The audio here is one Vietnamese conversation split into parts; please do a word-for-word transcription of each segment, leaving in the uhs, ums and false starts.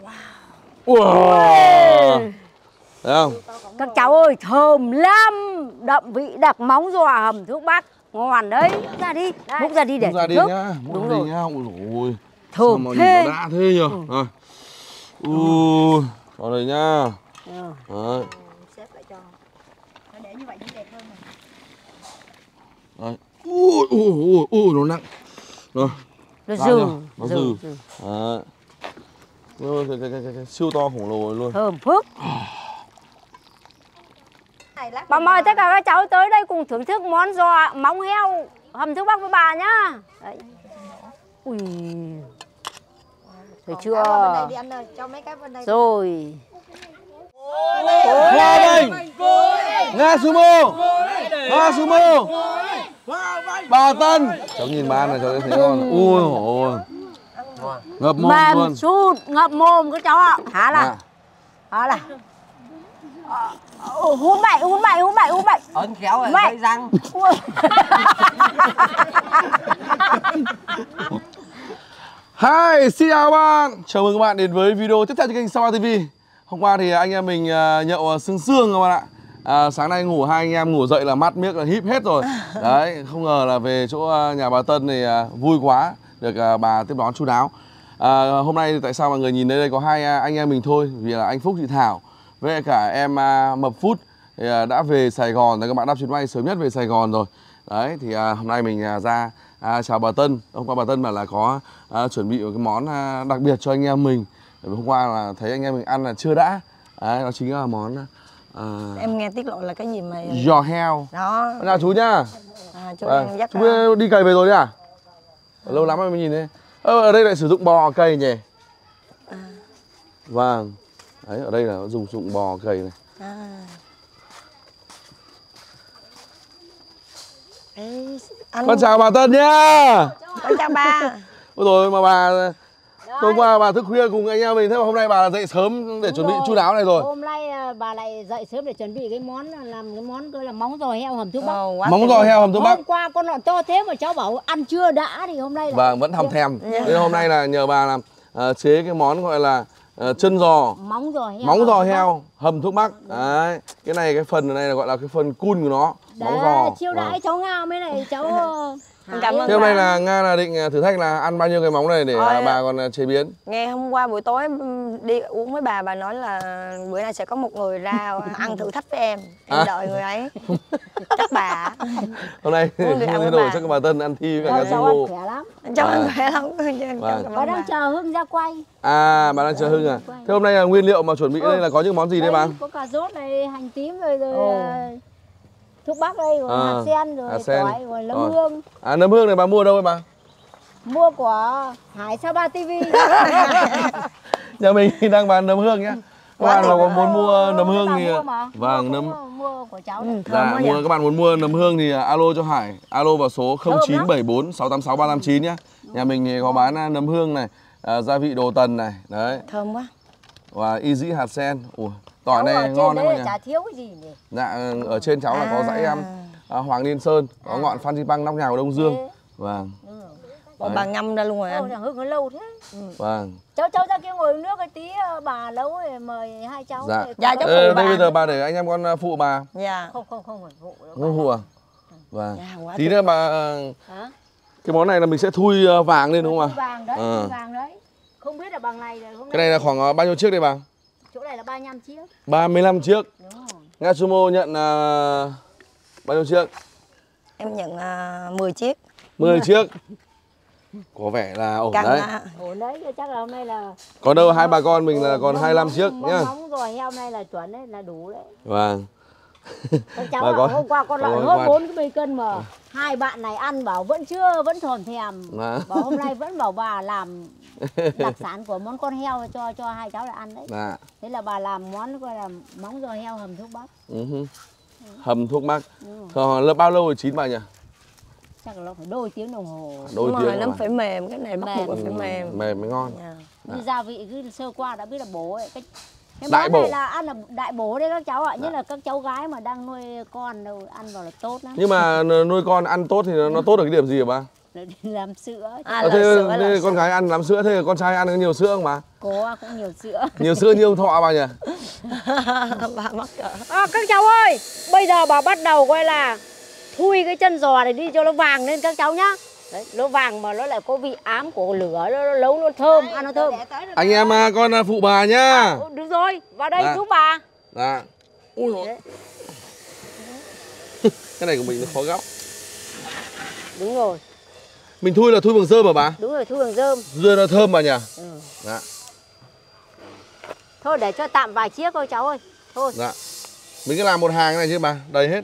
Wow. Wow. Thấy không? Các cháu ơi, thơm lắm. Đậm vị đặc móng giò hầm thuốc bắc. Ngon đấy. Múc ra đi. Múc ra đi để thưởng thức. Đúng rồi. Ôi thơm thế. Đã thế nhờ. Rồi. Ui. Vào đây nha. Đấy. Xếp lại cho. Nó để như vậy nó đẹp hơn rồi. Ui, ui, ui, nó nặng. Rồi. Nó dừ. Nó dừ. Đấy. Cái, cái, cái, cái, cái siêu to khổng lồ luôn. Thơm phức. Bà mời tất cả các cháu tới đây cùng thưởng thức món giò móng heo hầm thuốc bắc với bà nhá. Đấy. Ui. Thấy chưa? Rồi. Hoa Vanh, Nga Sumo, Hoa Sumo, Bà Tân. Cháu nhìn bà này cháu thấy ngon. Ui ôi. Ngập mồm mềm luôn. Sút, ngập mồm các cháu ạ. Há là. Há là. Hú mày, hú mày, hú mày, hú mày. Ấn khéo rồi, mày răng. Hi, xin chào các bạn. Chào mừng các bạn đến với video tiếp theo trên kênh Sapa ti vi. Hôm qua thì anh em mình nhậu sương sương các bạn ạ. À, sáng nay ngủ hai anh em ngủ dậy là mắt miếc là híp hết rồi. Đấy, không ngờ là về chỗ nhà bà Tân thì vui quá. Được bà tiếp đón chú đáo. À, hôm nay tại sao mọi người nhìn đây có hai anh em mình thôi. Vì là anh Phúc, chị Thảo với cả em uh, Mập Food thì, uh, đã về Sài Gòn rồi, các bạn đáp chuyến bay sớm nhất về Sài Gòn rồi. Đấy thì uh, hôm nay mình uh, ra uh, chào bà Tân. Hôm qua bà Tân bảo là có uh, chuẩn bị một cái món uh, đặc biệt cho anh em mình. Hôm qua là thấy anh em mình ăn là chưa đã. Đấy, đó chính là món uh, em nghe tiết lộ là cái gì mà giò heo. Đó. Nào chú nhá. À, chú, à, dắt chú à. Đi cày về rồi đấy à? Ừ. Lâu lắm rồi mới nhìn thấy. Ờ, ở đây lại sử dụng bò cày nhỉ? À. Vâng. Đấy, ở đây là dùng dụng bò cày này. À. Ê, anh... Con chào bà Tân nhá. Con chào bà. Ôi rồi mà bà hôm qua bà thức khuya cùng anh em mình, thế mà hôm nay bà dậy sớm để đúng chuẩn rồi. Bị chu đáo này rồi. Hôm nay bà lại dậy sớm để chuẩn bị cái món làm cái món gọi là móng giò heo hầm thuốc bắc. Ờ, móng giò heo hầm thuốc bắc. Hôm qua con nọ to thế mà cháu bảo ăn chưa đã thì hôm nay. Vâng, là... vẫn thầm thèm. Nên yeah. Hôm nay là nhờ bà làm uh, chế cái món gọi là Uh, chân giò, móng giò heo, móng giò heo hầm thuốc bắc. Đấy, cái này cái phần này là gọi là cái phần cun của nó. Đấy, móng giò. Chiêu đãi à. Cháu Nga mới này cháu. Cảm ơn. Thế hôm nay là Nga là định thử thách là ăn bao nhiêu cái móng này để Ôi, bà còn chế biến. Nghe hôm qua buổi tối đi uống với bà bà nói là bữa nay sẽ có một người ra ăn thử thách với em. Em à. Đợi người ấy. Chắc bà. Hôm nay mới đổi cho bà Tân ăn thi với cả Nga Sumo. Cháu ăn khỏe lắm. Cháu à. Ăn khỏe lắm. Bà, bà đang bà. Chờ Hưng ra quay. À bà đang chờ Hưng à. Thế hôm nay là nguyên liệu mà chuẩn bị ừ. Đây là có những món gì đây, đây bà? Có cà rốt này, hành tím rồi rồi. Ừ. Thuốc bắc đây, rồi à, hạt sen, rồi hạt sen. Tỏi, rồi nấm à. Hương. À nấm hương này bà mua đâu vậy bà? Mua của Hải Sapa ti vi. Nhà mình đang bán nấm hương nhá. Các bạn mà muốn mua nấm hương thì... Vâng, nấm... Mua của cháu. Dạ, các bạn muốn mua nấm hương thì alo cho Hải. Alo vào số không chín bảy bốn sáu tám sáu ba năm chín nhá. Nhà mình thì có bán nấm hương này, à, gia vị đồ tần này. Đấy. Thơm quá. Và y dĩ hạt sen. Ủa. Tỏi này ngon lắm nhỉ. Chả thiếu cái gì nhỉ? Dạ, ở trên cháu à. Là có dãy um, uh, Hoàng Liên Sơn, có à. Ngọn Phan Xi Păng nóc nhà của Đông Dương. Vâng. Ừ. Còn bà ngâm ra luôn rồi anh. Hương nó lâu thế. Ừ. Vâng. Cháu cháu ra kia ngồi nước cái tí bà nấu rồi mời hai cháu. Dạ. Dạ cháu phụ bà. Bây giờ bà để anh em con phụ bà. Dạ. Không không không phải phụ đâu. Không phụ à? Vâng. Dạ, tí nữa bà hả? Cái món này là mình sẽ thui vàng lên đúng không ạ? Vàng đấy, thui vàng đấy. Không biết là bằng này rồi. Cái này là khoảng bao nhiêu chiếc đây bà? Chỗ này là ba mươi lăm chiếc. ba mươi lăm chiếc. Đúng rồi. Nga Sumo nhận uh, bao nhiêu chiếc? Em nhận uh, mười chiếc. mười chiếc. Có vẻ là ổn đấy. Là... Ổn đấy, chắc là hôm nay là có đâu hai bà con mình là còn mong, hai mươi lăm chiếc mong, nhá. Móng giò heo này là chuẩn đấy, là đủ đấy. Vâng. Con cháu bảo hôm qua con lợn hơn bốn mươi cân mà à. Hai bạn này ăn bảo vẫn chưa vẫn thòm thèm. À. Bảo hôm nay vẫn bảo bà làm đặc sản của món con heo cho cho hai cháu lại ăn đấy. À. Thế là bà làm món gọi là móng giò heo hầm thuốc bắc. Ừ. Hầm thuốc bắc. Còn lớp bao lâu rồi chín bà nhỉ? Chắc là nó phải đôi tiếng đồng hồ. Đôi đúng tiếng rồi, nó phải mềm cái này mềm. Phải ừ, mềm. Mềm mới ngon. Yeah. À. Gia vị cứ sơ qua đã biết là bổ ấy. Cái Cái đại món bổ. Này là ăn là đại bổ đấy các cháu ạ, nhất là các cháu gái mà đang nuôi con đâu ăn vào là tốt lắm. Nhưng mà nuôi con ăn tốt thì nó, nó tốt ở cái điểm gì hả ba? để làm sữa. À, thế sữa, thế con gái ăn làm sữa, thế con trai ăn có nhiều sữa không mà? Có, cũng nhiều sữa. Nhiều sữa nhiều thọ bà nhỉ? Bà mắc cỡ. À, các cháu ơi, bây giờ bà bắt đầu coi là thui cái chân giò này đi cho nó vàng lên các cháu nhá. Đấy, nó vàng mà nó lại có vị ám của lửa, nó, nó nấu nó thơm, ăn nó thơm. Anh em à, con phụ bà nhá. À, đúng rồi, vào đây giúp bà. Dạ. Ui dồi. Cái này của mình nó khó góc. Đúng rồi. Mình thui là thui bằng dơm hả bà? Đúng rồi, thui bằng dơm. Dơm nó thơm bà nhỉ? Ừ. Dạ. Thôi để cho tạm vài chiếc thôi cháu ơi. Thôi. Dạ. Mình cứ làm một hàng này chứ bà, đầy hết.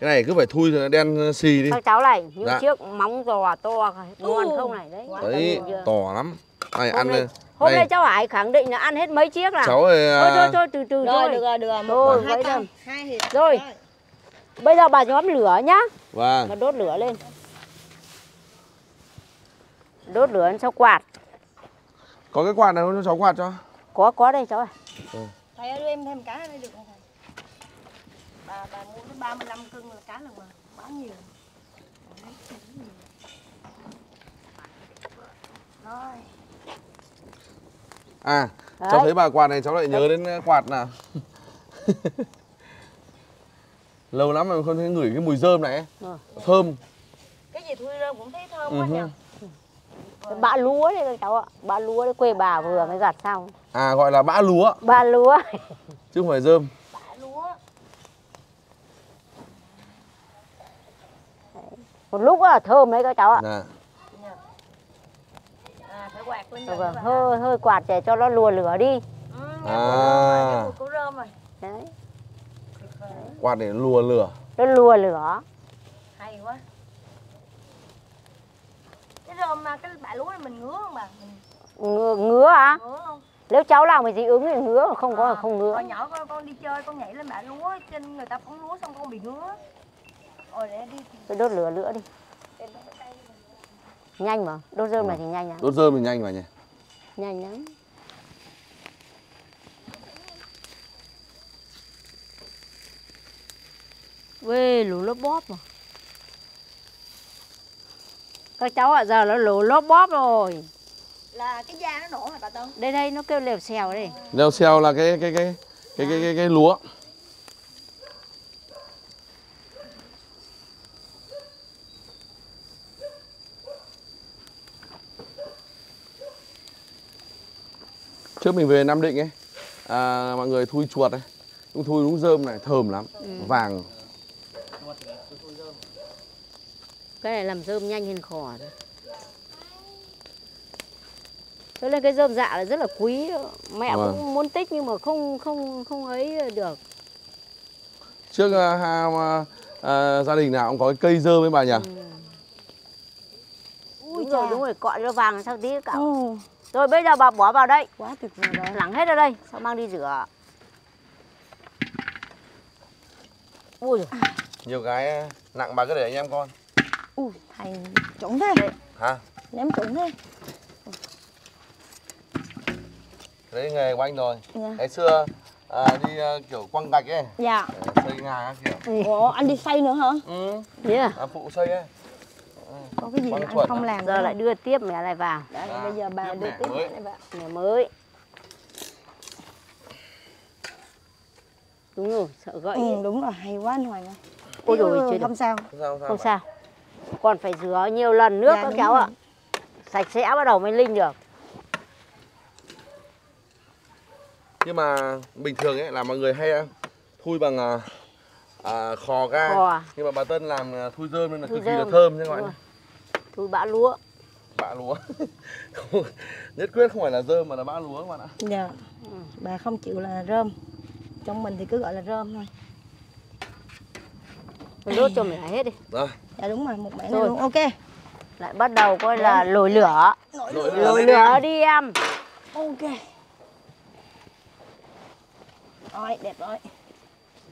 Cái này cứ phải thui rồi nó đen xì đi. Các cháu này, những dạ. chiếc móng giò to ngon ừ. không này đấy. Đấy, to lắm. Này hôm ăn. Nay, hôm đây. nay cháu Hải khẳng định là ăn hết mấy chiếc nào. Cháu ơi. Thôi thôi thôi từ từ rồi. Được rồi, được rồi. Một, hai tăm, hai hiệp. Rồi. Bây giờ bà nhóm lửa nhá. Vâng. Bà đốt lửa lên. Đốt lửa lên cho quạt. Có cái quạt nào cho cháu quạt cho? Có có đây cháu ạ. Ừ. Thầy ơi đưa em thêm cá đây được không thầy? Bà bà mua cái ba mươi lăm cân là cá là mà quá nhiều. Rồi. À, đấy. Cháu thấy bà quạt này cháu lại nhớ đến quạt nào. Lâu lắm mà không thấy ngửi cái mùi rơm này. Ừ. Thơm. Cái gì thui rơm cũng thấy thơm quá nhỉ. Bã lúa đây các cháu ạ. Bã lúa đấy, quê bà vừa mới gặt xong. À, gọi là bã lúa. Bã lúa. Chứ không phải rơm. Bã lúa. Một lúc đó là thơm đấy các cháu ạ. Nè. Rồi, rồi. Hơi, hơi quạt để cho nó lùa lửa đi. Ừ, à. Cái rơm rồi. Đấy. Đấy. Quạt để lùa lửa. Nó lùa lửa. Hay quá. Cái rơm mà cái bã lúa này mình ngứa không bà? Mình... Ngứa, ngứa à? Ngứa không? Nếu cháu làm cái dị ứng thì ngứa, mà không à, có là không ngứa. Hồi nhỏ con, con đi chơi con nhảy lên bã lúa trên người ta phóng lúa xong con bị ngứa. Rồi để đi. Tôi đốt lửa lửa đi. Nhanh mà, đốt rơm ừ. này thì nhanh lắm. Đốt rơm thì nhanh mà nhỉ? Nhanh lắm. Ê, lù lốp bóp mà. Các cháu ạ, à, giờ nó lù lốp bóp rồi. Là cái da nó nổ hả bà Tân? Đây đây, nó kêu lều xèo đây. Lều xèo là cái cái cái cái cái cái, cái lúa. Trước mình về Nam Định ấy, à, mọi người thui chuột ấy, cũng thui đúng rơm này, thơm lắm, ừ. vàng. Cái này làm rơm nhanh hơn khỏ. Thế nên cái rơm dạ là rất là quý, mẹ vâng. cũng muốn tích nhưng mà không không không ấy được. Trước à, à, à, gia đình nào cũng có cái cây rơm ấy bà nhỉ? Ừ. Ui trời, đúng rồi, cọ nó vàng sao tí cả. Ừ. Rồi bây giờ bà bỏ vào đây. Quá tuyệt vời đấy. Lắng hết ở đây, sao mang đi rửa. Ui giời. Nhiều cái nặng bà cứ để anh em con. Ui, thầy trống thế. Đấy. Hả? Ném trống thế. Đấy nghề của anh rồi. Ngày dạ. xưa à, đi kiểu quăng gạch ấy. Dạ. Xây nhà các kiểu. Ủa, anh đi xây nữa hả? Ừ. Thế yeah. à? Phụ xây ấy. Có cái gì mà anh không làm giờ lại đưa tiếp mẹ lại vào. Đấy, à, bây giờ bà đưa tiếp mẹ lại vào. Mẹ mới. Đúng rồi, sợ gãy. Ừ, đúng rồi, hay quá anh Hoàng ơi. Ôi dồi, không, không sao. Không sao. Còn phải rửa nhiều lần nước dạ, các cháu ạ. Sạch sẽ bắt đầu mới linh được. Nhưng mà bình thường ấy là mọi người hay thui bằng à, khò ga. Khò. Nhưng mà bà Tân làm thui rơm nên là cực kỳ là thơm nha các bạn. Thui bã lúa. Bã lúa. Nhất quyết không phải là rơm mà là bã lúa các bạn ạ. Dạ. Ừ. Bà không chịu là rơm. Trong mình thì cứ gọi là rơm thôi. Mình đốt cho mình lại hết đi. Rồi. Dạ đúng rồi, một mẻ này luôn. Ok. Lại bắt đầu coi đúng. Là lồi lửa. Lồi lửa, lửa, lửa đi em. Ok. Rồi, đẹp rồi.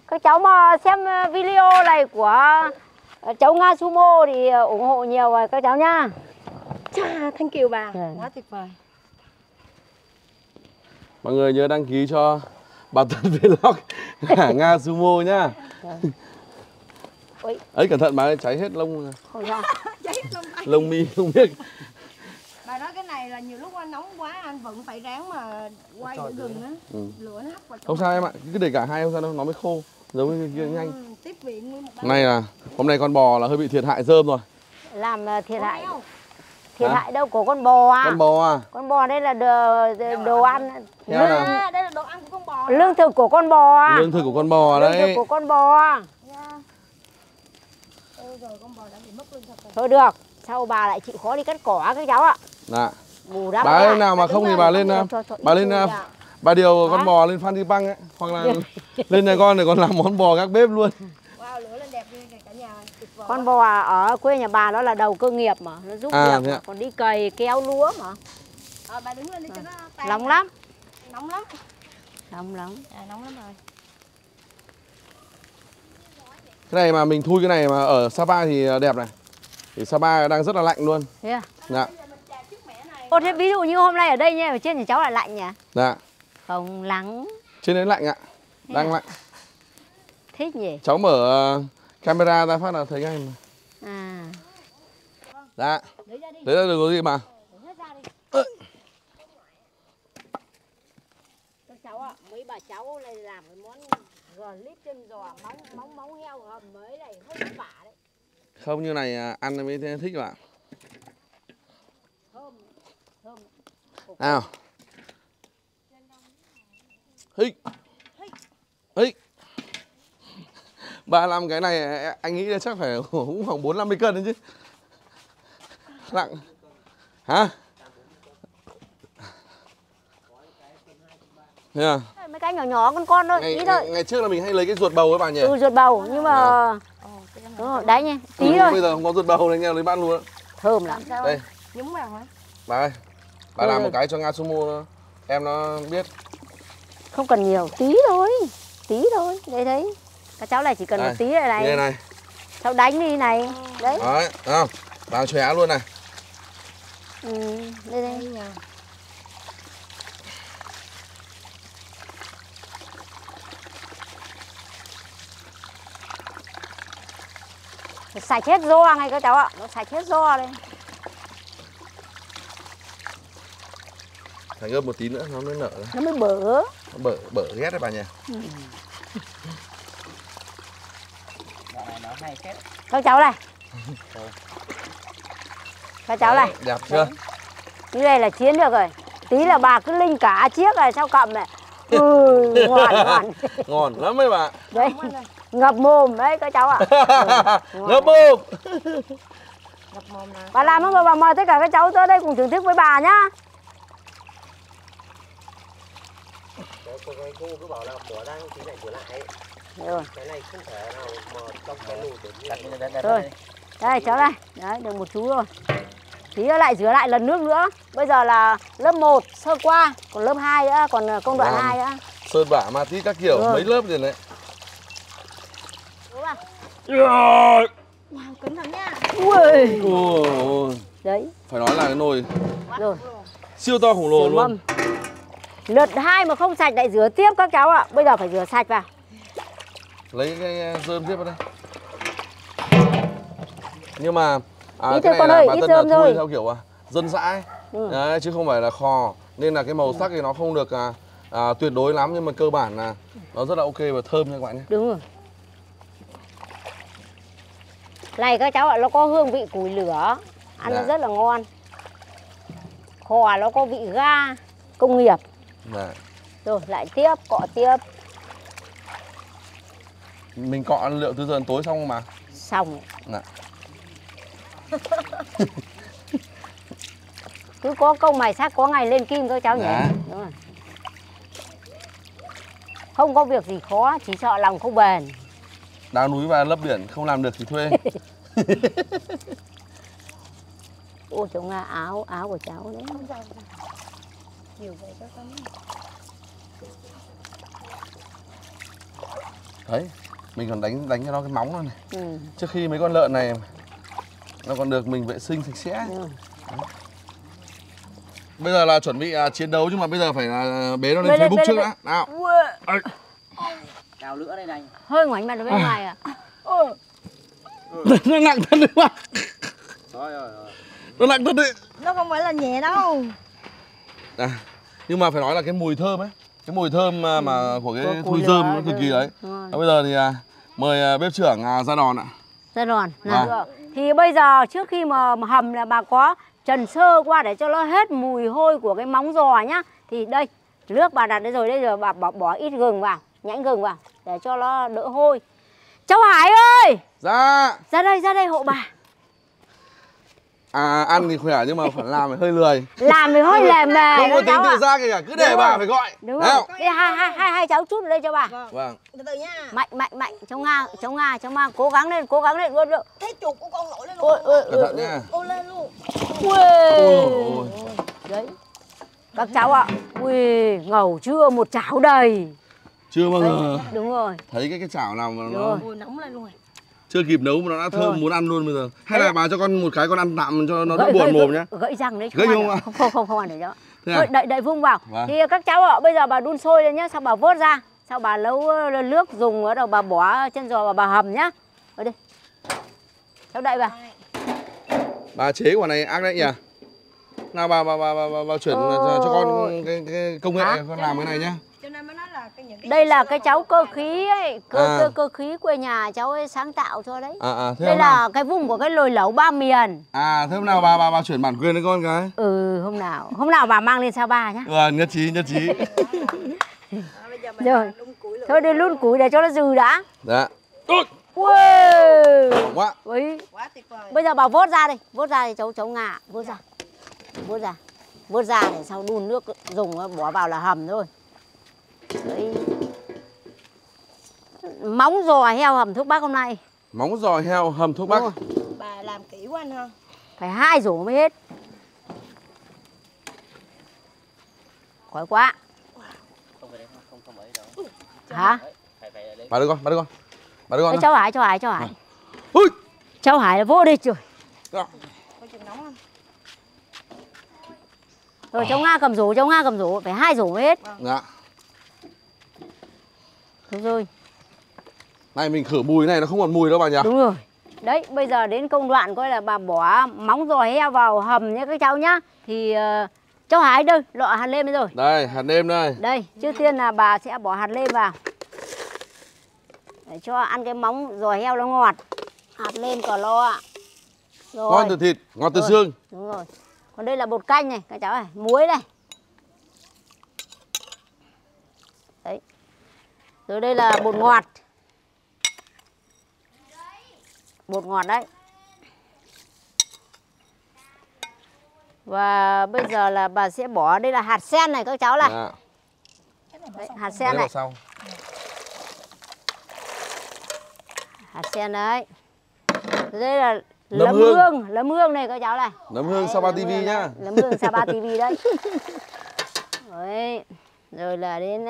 Các cháu mà xem video này của cháu Nga Sumo thì ủng hộ nhiều rồi các cháu nha. Chà, thank you bà, quá tuyệt vời. Mọi người nhớ đăng ký cho Bà Tân Vlog Nga Sumo nhá. Ấy cẩn thận bà cháy hết lông. Cháy hết lông anh. Lông mi không biết. Bà nói cái này là nhiều lúc nó nóng quá anh vẫn phải ráng mà quay gừng á. Ừ. Lửa nó hấp vào. Không sao em ạ, cứ để cả hai không sao đâu, nó mới khô. Giống như kia nhanh. Ừ, tiếp viện nguyên một bát. Này là hôm nay con bò là hơi bị thiệt hại rơm rồi. Làm thiệt hại. Thiệt hại đâu của con bò à. Con bò à. Con bò đây là đồ, đồ ăn. Lương, à, đây là đồ ăn của con bò. Lương thực của con bò à. Lương thực của con bò đấy. Lương thực của con bò à. Rồi con bò đã bị mất lương thực. Thôi được, sau bà lại chịu khó đi cắt cỏ các cháu ạ. Dạ. Bù đắp. Bà nào mà không thì bà lên bà lên bà điều con bò lên Phan Xi Păng ấy, hoặc là lên nhà con để con làm món bò gác bếp luôn. Wow, lửa lên đẹp như cả nhà. Con bò ở quê nhà bà đó là đầu cơ nghiệp mà, nó giúp việc, còn đi cày kéo lúa mà. Ờ bà đứng lên đi cho nó tan. Nóng lắm. Nóng lắm. Nóng lắm. À nóng lắm rồi. Cái này mà mình thui cái này mà ở Sapa thì đẹp này. Thì Sapa đang rất là lạnh luôn. Thế à? Dạ. Ô thế ví dụ như hôm nay ở đây nha, ở trên nhà cháu lại lạnh nhỉ? Dạ. Không lắng. Trên đấy lạnh ạ. Thế đang à? Lạnh. Thích nhỉ? Cháu mở camera ra phát là thấy ngay mà. À. Dạ. Đấy là đừng có gì mà. Ừ. Các cháu ạ, mấy bà cháu này làm cái món gò lít chân giò móng móng móng heo hầm mới này hơi vất vả đấy. Không như này ăn mới thích bạn. Thơm. Thơm. Nào. Hích. Hích. Bà làm cái này anh nghĩ chắc phải cũng khoảng bốn mươi lăm cân đấy chứ. Nặng. Hả? Thế à? Mấy cái nhỏ nhỏ con con thôi, ngày, tí thôi. Ngày, ngày trước là mình hay lấy cái ruột bầu ấy bà nhỉ? Ừ, ruột bầu, nhưng mà... À. Đúng rồi, đấy nhỉ, tí ừ, thôi. Bây giờ không có ruột bầu này, anh em lấy bát luôn. Thơm lắm. Đây. Nhúng vào hả? Bà ơi, bà ừ. làm một cái cho Nga Sumo em nó biết. Không cần nhiều, tí thôi. Tí thôi, đây đấy. Các cháu này chỉ cần đây, một tí này này. Đây này. Cháu đánh đi này. Đấy. Đấy, đúng không? Bà xóa luôn này. Ừ, đây đây. Đây sạch hết do ngay các cháu ạ, nó sạch hết do đây. Phải ướp một tí nữa nó mới nở ra. Nó mới bở. Nó bở bở ghét đấy bà nhỉ. Ừ. Các cháu này. Các cháu này. Đẹp chưa? Như này là chiến được rồi. Tí là bà cứ linh cả chiếc này sao cầm này. Ừ, ngon ngon. Ngon lắm mấy bà. Đấy. Ngập mồm đấy các cháu ạ. À. Ừ, ngập mồm. Ngập mồm này. Bà làm không bà mời tất cả các cháu tới đây cùng thưởng thức với bà nhá. Cô gái cô cứ bảo là bỏ ra cái này của lại. Rồi. Cái này không thể nào mà trong cái nồi được. Rồi. Đây cháu này, đấy được một chú rồi. Tí lại rửa lại lần nước nữa. Bây giờ là lớp một sơ qua, còn lớp hai nữa, còn công đoạn à, hai nữa. Sơn bả ma tí các kiểu rồi. Mấy lớp rồi đấy. Yeah. Wow, cứng lắm nha. Ui. Ui. Đấy. Phải nói là cái nồi rồi. Siêu to khổng lồ luôn. Lượt hai mà không sạch lại rửa tiếp các cháu ạ. Bây giờ phải rửa sạch vào. Lấy cái rơm tiếp vào đây. Nhưng mà à, cái này là bà Tân là thui theo kiểu à, dân dã ấy. Ừ. Đấy, chứ không phải là khò. Nên là cái màu sắc thì nó không được à, à, tuyệt đối lắm. Nhưng mà cơ bản là nó rất là ok và thơm nha các bạn nhé. Đúng rồi. Này các cháu ạ, nó có hương vị củi lửa, ăn dạ. Nó rất là ngon. Khò nó có vị ga, công nghiệp dạ. Rồi lại tiếp, cọ tiếp. Mình cọ liệu từ giờ đến tối xong không mà? Xong dạ. Cứ có công mài sắc có ngày lên kim các cháu dạ. Nhỉ? Đúng rồi. Không có việc gì khó, chỉ sợ lòng không bền. Đá núi và lấp biển không làm được thì thuê. Ôi cháu Nga, áo áo của cháu đấy. Nhiều vậy các cháu. Đấy, mình còn đánh đánh cho nó cái móng luôn này. Ừ. Trước khi mấy con lợn này nó còn được mình vệ sinh sạch sẽ. Ừ. Bây giờ là chuẩn bị uh, chiến đấu, nhưng mà bây giờ phải uh, bế nó lên, lên Facebook lên, trước lên. Đã. Nào. Cào lửa đây này. Hơi ngoảnh mặt ở bên ngoài à. Nó nặng thật đấy mà. Nó nặng thật đấy. Nó không phải là nhẹ đâu. À, nhưng mà phải nói là cái mùi thơm ấy, cái mùi thơm mà, ừ. mà của cái thui dơm nó cực kỳ đấy. À, bây giờ thì à, mời bếp trưởng à, ra đòn ạ. Ra đòn. À. Được. Thì bây giờ trước khi mà hầm là bà có trần sơ qua để cho nó hết mùi hôi của cái móng giò nhá. Thì đây, nước bà đặt đây rồi, đây rồi bà bỏ, bỏ ít gừng vào, nhãn gừng vào để cho nó đỡ hôi. Cháu Hải ơi! Dạ! Ra đây, ra đây hộ bà. À, ăn thì khỏe nhưng mà phải làm thì hơi lười. Làm thì hơi lề mề. Không có tính tự ra kìa, cứ để bà phải gọi. Đúng rồi. Hai, hai, hai, hai cháu chút đây cho bà. Vâng. Từ từ nha. Mạnh, mạnh, mạnh. Cháu Nga, cháu Nga, cháu Nga. Cố gắng lên, cố gắng lên luôn được. Thế chụp của con nổi lên luôn. Ôi, ôi, ôi, ôi. Ôi lên luôn. Ui. Đấy. Các cháu ạ. Ui, ngầu chưa? Một chảo đầy. Chưa bao giờ. Đúng rồi. Thấy cái cái chảo nào mà nó... Ôi, nóng lên luôn. Chưa kịp nấu mà nó đã thơm, ừ. muốn ăn luôn bây giờ. Hay là bà cho con một cái con ăn tạm cho nó đỡ buồn mồm nhá. Gãy răng đấy chứ không, không, không, không, không ăn được đâu. Thôi đậy, đậy vung vào. Vâng. Thì các cháu ạ, bây giờ bà đun sôi lên nhá, sau bà vớt ra. Sau bà nấu nước dùng ở đầu bà bỏ chân giò và bà hầm nhá. Ở đây. Cháu đậy vào. Bà chế quả này ác đấy nhỉ? Nào bà bà bà bà, bà, bà chuyển ờ... cho con cái, cái công nghệ à? Con làm cái này nhá. Đây là cái cháu cơ khí ấy, cơ, à. cơ cơ khí quê nhà cháu ấy sáng tạo cho đấy. À, à, thế đây là nào? Cái vùng của cái nồi lẩu ba miền. À, thế hôm nào bà bà bà chuyển bản quyền đấy con cái. Ừ, hôm nào, hôm nào bà mang lên Sapa nhá. Ừ, nhất trí, nhất trí. À, bây giờ mình rồi. Thôi đi luôn củi để cho nó dừ đã. Dạ. Wow. Quá. Ui. Quá tuyệt vời. Bây giờ bà vớt ra đây, vớt ra thì cháu cháu Nga, vớt ra. Vớt ra. Vớt ra để sau đun nước dùng bỏ vào là hầm thôi. Đấy. Móng giò heo hầm thuốc bắc hôm nay. Móng giò heo hầm thuốc bắc. Bà làm kỹ quá anh ha. Phải hai rổ mới hết. Khói quá. Không phải đấy, không không ấy đâu. Hả? Bà đưa con, bà đưa con. Bà đưa con. Cháu Hải, cháu Hải, cháu Hải. Ui. Cháu Hải là vô địch rồi. Có chừng nóng không? Rồi cháu Nga cầm rổ, cháu Nga cầm rổ, phải hai rổ mới hết. Dạ. Đúng rồi. Này mình khử mùi này nó không còn mùi đâu bà nhỉ? Đúng rồi. Đấy, bây giờ đến công đoạn coi là bà bỏ móng giò heo vào hầm nhé các cháu nhá. Thì uh, cháu Hải đây, lọ hạt lêm đây rồi. Đây, hạt lêm đây. Đây, trước tiên là bà sẽ bỏ hạt lêm vào. Để cho ăn cái móng giò heo nó ngọt. Hạt lêm cỏ lo ạ. Ngon từ thịt, ngọt từ xương. Đúng rồi. Còn đây là bột canh này các cháu này, muối này. Đấy. Rồi đây là bột ngọt. Bột ngọt đấy. Và bây giờ là bà sẽ bỏ, đây là hạt sen này các cháu này. À. Đấy, hạt sen này. Hạt sen đấy. Rồi đây là nấm lấm hương. hương, lấm hương này các cháu này. Nấm hương đấy, Sapa ti vi nhá. Nấm hương Sapa ti vi đấy. Đấy. Rồi là đến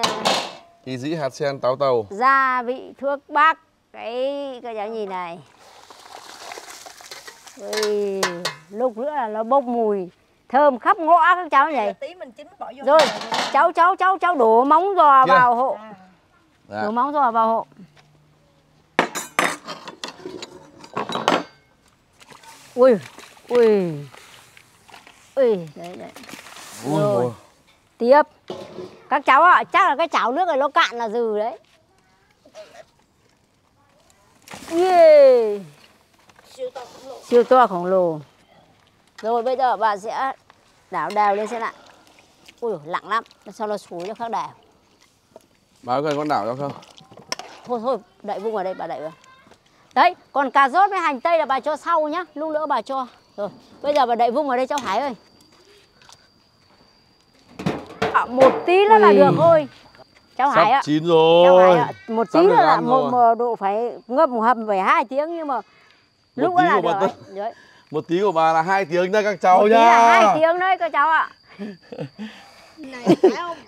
y dĩ hạt sen táo tàu. Gia vị thuốc bắc. Đấy, các cháu nhìn này. Ui, lúc nữa là nó bốc mùi thơm khắp ngõ các cháu này. Tí mình chín bỏ vô. Rồi, cháu cháu cháu cháu đổ móng giò Chưa? vào hộ. À. Đổ móng giò vào hộ. Ui, ui. Ui, đấy đấy. Ui, rồi. Ui. Tiếp. Các cháu ạ, chắc là cái chảo nước này nó cạn là dừ đấy. Yeah. Siêu to khổng lồ. Siêu to khổng lồ. Rồi bây giờ bà sẽ đảo đều lên xem lại. Ui, lặng lắm, sao nó xúi cho khác đảo. Bà cần con đảo đâu không? Thôi thôi, đậy vung vào đây, bà đậy vào. Đấy, còn cà rốt với hành tây là bà cho sau nhá, lúc nữa bà cho. Rồi, bây giờ bà đậy vung vào đây cháu Hải ơi. Một tí nữa là ừ. được thôi. Cháu Hải ạ. chín rồi. Cháu Hải ạ. Một tí nữa là một, một độ phải ngâm hầm phải hai tiếng nhưng mà lúc đó là được đấy. Một tí của bà là hai tiếng đấy các cháu một tí nha. Là hai tiếng đấy các cháu ạ.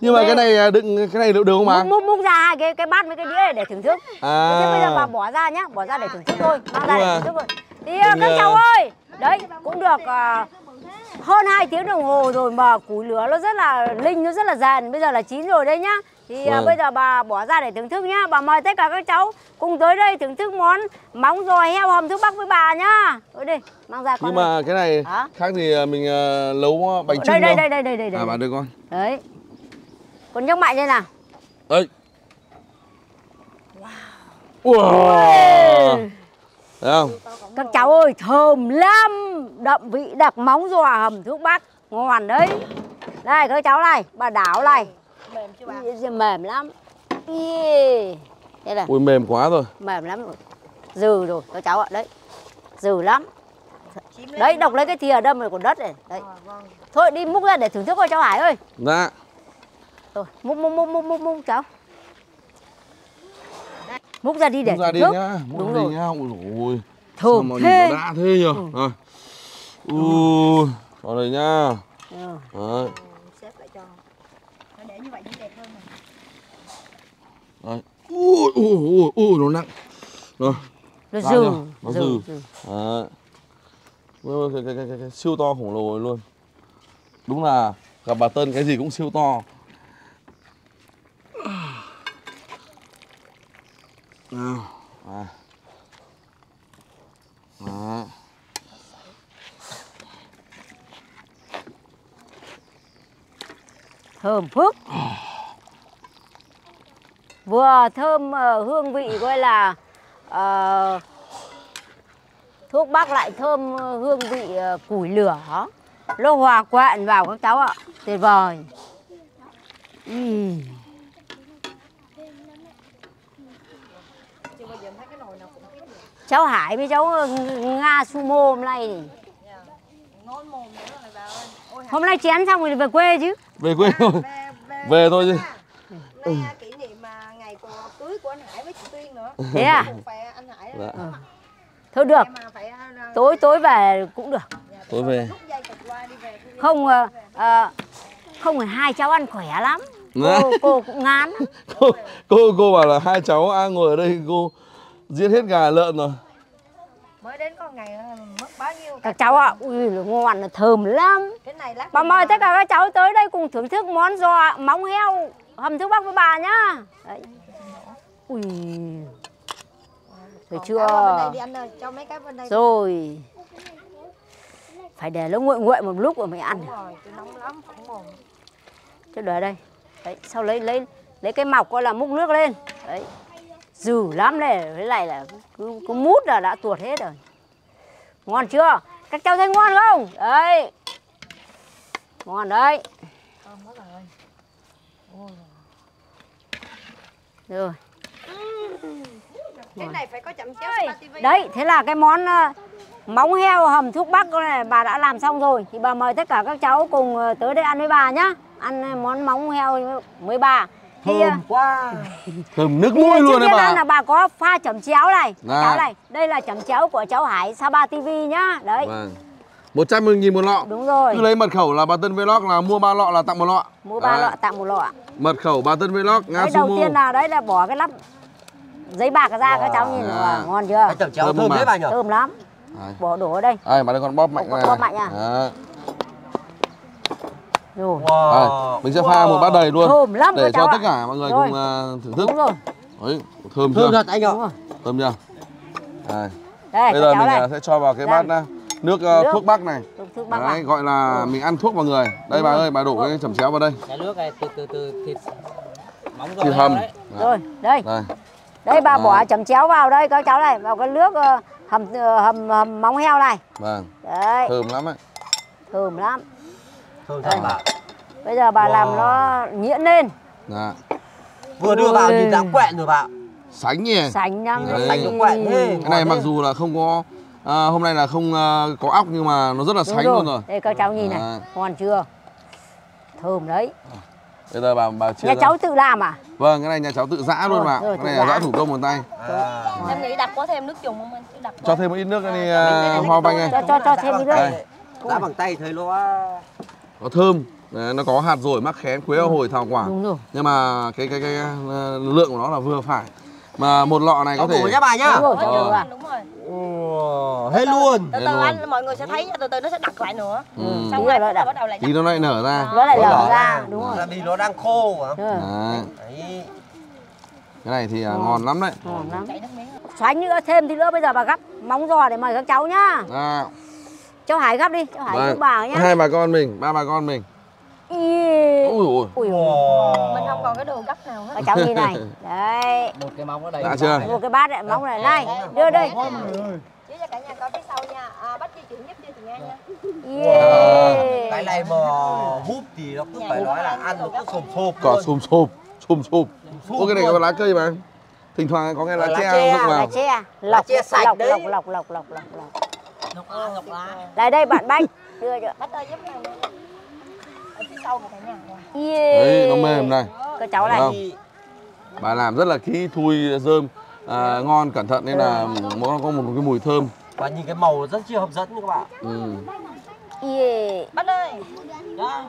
Nhưng mà cái này đựng cái này được không mà? Múc múc ra hai cái cái bát với cái đĩa này để thưởng thức. À. Thế bây giờ bà bỏ ra nhá, bỏ ra để thưởng thức thôi. Mang ra để thưởng thức thôi. Thì các cháu ơi, đấy cũng được. hơn hai tiếng đồng hồ rồi mà củi lửa nó rất là linh, nó rất là dần. Bây giờ là chín rồi đấy nhá. Thì wow. bây giờ bà bỏ ra để thưởng thức nhá. Bà mời tất cả các cháu cùng tới đây thưởng thức món móng giò heo hầm thuốc bắc với bà nhá. Ở đây, mang ra con. Nhưng mà đây. Cái này à? Khác thì mình uh, lấu bánh chưng đây, đây, đây, đây, đây, đây. À bà đưa con. Đấy. Con nhấc mạnh lên nào. Đấy. Wow. Wow. Wow. Các cháu ơi, thơm lắm. Đậm vị đặc móng giò hầm thuốc bắc. Ngon đấy. Đây các cháu này, bà đảo này. Mềm chứ bà? Mềm lắm. Yeah. Đây này. Ui mềm quá rồi. Mềm lắm rồi. Dừ rồi các cháu ạ, đấy. Dừ lắm. Đấy, đọc lấy cái thìa đâm rồi còn đất này. Đấy. À, vâng. Thôi đi múc ra để thưởng thức coi cháu Hải ơi. Dạ. Rồi, múc múc múc múc múc múc cháu. Múc ra đi để múc ra đi nhá. Múc đúng ra rồi. Đi nhá. Ôi ôi. Thơm thế. Nhìn nó đã thế nhỉ. Ừ. Rồi. Ui, vào đây nhá. Ừ. Đấy. Xếp lại cho. Nó để như vậy thì đẹp hơn mà. Đấy. Ui ui ui ui nó nặng. Rồi. Nó dừ, nó dừ. Đấy. Cái, cái, cái, cái, cái siêu to khổng lồ luôn. Đúng là gặp bà Tân cái gì cũng siêu to. Nào. À. À. Thơm phức. Vừa thơm uh, hương vị gọi là uh, thuốc bắc lại thơm uh, hương vị uh, củi lửa. Nó hòa quyện vào các cháu ạ. Tuyệt vời. Uhm. Cháu Hải với cháu Nga Sumo hôm nay này. Ngon mồm nữa rồi bà ơi. Ôi, hôm nay chén xong rồi về quê chứ. Về quê thôi. Về, về, về thôi chứ. Nay ừ. kỷ niệm ngày của, cưới của anh Hải với chị Tuyên nữa. Thế à? Anh Hải dạ. ừ. Thôi được. Phải... Tối tối về cũng được. Dạ, tối về. Không à, à, không phải hai cháu ăn khỏe lắm. Cô, cô cũng ngán lắm. Cô, cô cô bảo là hai cháu à, ngồi ở đây cô giết hết gà lợn rồi. Mới đến có ngày mất bao nhiêu. Các cháu ạ, à, ui ngon là thơm lắm. Cái này lát bà mời tất cả các cháu tới đây cùng thưởng thức món giò móng heo hầm thuốc bắc với bà nhá. Đấy. Ui. Thấy chưa? Rồi. Phải để nó nguội nguội một lúc rồi mới ăn. Chứ để đây. Đấy, sau lấy lấy lấy cái mọc coi là múc nước lên. Đấy. Dừ lắm này, cái này là cứ, cứ mút là đã tuột hết rồi. Ngon chưa? Các cháu thấy ngon không? Đấy. Ngon đấy. Rồi. Cái này phải có chấm chéo Sapa ti vi. Đấy, thế là cái món móng heo hầm thuốc bắc này bà đã làm xong rồi. Thì bà mời tất cả các cháu cùng tới đây ăn với bà nhá. Ăn món móng heo với bà. Thơm quá. Thơm nước mũi luôn đấy bà. Trước tiên là bà có pha chẩm chéo này. Dạ. Cháu này. Đây là chẩm chéo của cháu Hải Sapa ti vi nhá. Đấy. Vâng. một trăm mười nghìn một lọ. Đúng rồi. Cứ lấy mật khẩu là bà Tân Vlog là mua ba lọ là tặng một lọ. Mua ba lọ tặng một lọ. Mật khẩu bà Tân Vlog Nga Sumo. Đầu tiên là đấy là bỏ cái lắp giấy bạc ra wow. các cháu nhìn à. Ngon chưa? Cái chẩm chéo thơm, thơm thế bà nhỉ? Thơm lắm. Đấy. Bỏ đổ ở đây. Đây bà đây còn bóp mạnh này. Bóp mạnh à. Đó. Rồi. Wow. À, mình sẽ wow. pha một bát đầy luôn. Thơm lắm để cho tất cả mọi người rồi. Cùng uh, thưởng thức. Đúng rồi. Đấy, thơm, thơm chưa? Thật, anh rồi. Thơm chưa? Đây. Đây, bây giờ mình này. Sẽ cho vào cái bát nước, nước uh, thuốc bắc này. Thuốc bắc đấy, gọi là ừ. mình ăn thuốc vào người. Đây ừ. bà ơi, bà đổ ừ. cái chẩm chéo vào đây. Cái nước này từ từ từ thịt móng rồi. Thịt hầm. Đấy. Rồi, đây. Đây. Đây bà đấy. Bỏ chẩm chéo vào đây các cháu này, vào cái nước uh, hầm, uh, hầm hầm móng heo này. Vâng. Đấy. Thơm lắm ấy. Thơm lắm. À. Bây giờ bà wow. làm nó nhuyễn lên. Dạ. Vừa đưa vào nhìn đã quẹn rồi bà. Sánh nhỉ. Sánh nhá. Sánh quẹn. Cái này mặc dù là không có à, hôm nay là không à, có óc nhưng mà nó rất là đúng sánh rồi. Luôn rồi. Đây các cháu nhìn à. Này, ngon chưa? Thơm đấy. Bây giờ bà bà chia. Nhà ra. Cháu tự làm à? Vâng, cái này nhà cháu tự giã luôn mà. Cái này là giã thủ công một tay. À. Em nghĩ đặt có thêm nước dùng không anh? Đặt cho thêm một ít nước đi Hoa Vanh này. Cho cho thêm ít nước. Giã bằng tay thấy nó có thơm, nó có hạt dổi, mắc khén, quế, hồi, thảo quả. Đúng rồi. Nhưng mà cái cái cái lượng của nó là vừa phải. Mà một lọ này có thể đủ nhá bà nhá. Đúng rồi, à. Đúng rồi. Ồ, hết luôn. Từ từ, từ ăn mọi người sẽ thấy, từ từ nó sẽ đặc lại nữa. Ừ. Xong rồi nó bắt đầu lại. Thì nó lại nở ra. Nó lại nở ra, đúng rồi. Là vì nó đang khô mà. Đấy. Cái này thì ừ. ngon lắm đấy. Ngon lắm. Xoánh nữa, thêm thì nữa, bây giờ bà gắp móng giò để mời các cháu nhá. À. Cháu Hải gắp đi, cháu Hải giúp bà nhá. Hai bà con mình, ba bà con mình. Ui ui. Ui. Wow. Mình không còn cái đồ gắp nào hết. Bà cháu như này. Đấy. Một cái móng nó đầy. Đã chưa? Một cái bát đấy, móng này này. Đưa đây. Chứ cho cả nhà coi phía sau nha. À, bắt di chuyển giúp cho chị Nga nha. Yeah. Cái này mà húp thì nó cứ phải nói là ăn nó cứ sồm sộp. Còn sồm sộp, sồm sộp. Ô, cái này là lá cây mà. Thỉnh thoảng có cái lá tre rụng vào. Lá tre, lá tre sạch đấy. Lọc lọc lọc lọc lọc lọc. Lọc lá, lọc lá. Lại đây bạn Bách. Đưa cho. Bắt ơi giúp mình. Ở phía sau của cái nhà này. Yeah. Đấy, nó mềm này. Cái cháu này. Bà làm rất là kỹ, thui rơm à, ngon cẩn thận nên là nó có một cái mùi thơm. Và nhìn cái màu rất chi hấp dẫn như các bạn. Ừ. Yeah. Bắt ơi. Đó.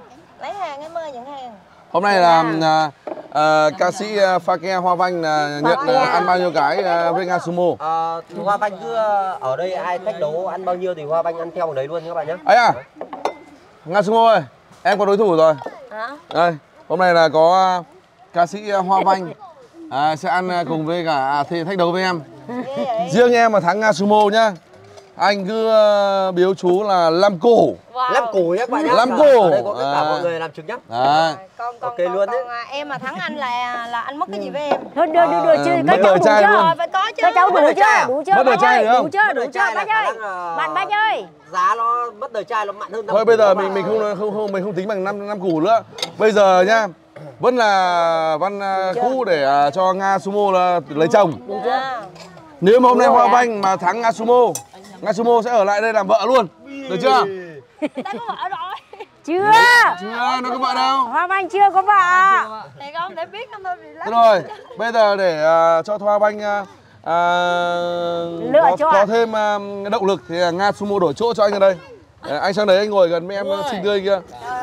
Lấy hàng em ơi, nhận hàng. Hôm nay là à, à, ca sĩ à, Pha Ke Hoa Vanh à, nhận à, ăn bao nhiêu cái à, với Nga Sumo? À, Hoa Vanh cứ ở đây ai thách đấu ăn bao nhiêu thì Hoa Vanh ăn theo bằng đấy luôn các bạn nhé. Ấy à, Nga Sumo ơi, em có đối thủ rồi. Đây, hôm nay là có ca sĩ Hoa Vanh à, sẽ ăn cùng với cả à, thì thách đấu với em. Riêng em mà thắng Nga Sumo nhá. Anh cứ uh, biếu chú là lăm cổ. Wow. Lăm cổ nhé các bạn nhé. Lăm cổ. Ở đây có tất cả à. Mọi người làm chứng nhé. À. Còn, còn, okay còn, luôn còn à, em mà thắng anh là là anh mất cái gì với em? Thôi đưa đưa đưa chứ. Các cháu đủ chưa? Phải có chứ. Các cháu đủ chưa? Đủ chưa? Mất đời trai không? Đủ chưa? Đủ chưa? Bác ơi. Bạn Bác ơi. Giá nó mất đời trai nó mặn hơn. Thôi bây giờ mình mình không không không mình không tính bằng năm năm củ nữa. Bây giờ nhá. Vẫn là Văn Khu để cho Nga Sumo là lấy chồng. Nếu mà hôm nay Hoa Vanh mà thắng Nga Sumo, Nga Sumo sẽ ở lại đây làm vợ luôn. Được chưa? Đã có vợ rồi. Chưa. Chưa, nó có vợ đâu. Hoa Vanh chưa có vợ. Để không, để biết không thôi vì lắm. Được rồi, bây giờ để uh, cho Hoa Vanh uh, uh, có, có thêm uh, động lực thì Nga Sumo đổi chỗ cho anh ở đây. À, anh sang đấy anh ngồi gần với em xinh tươi kia.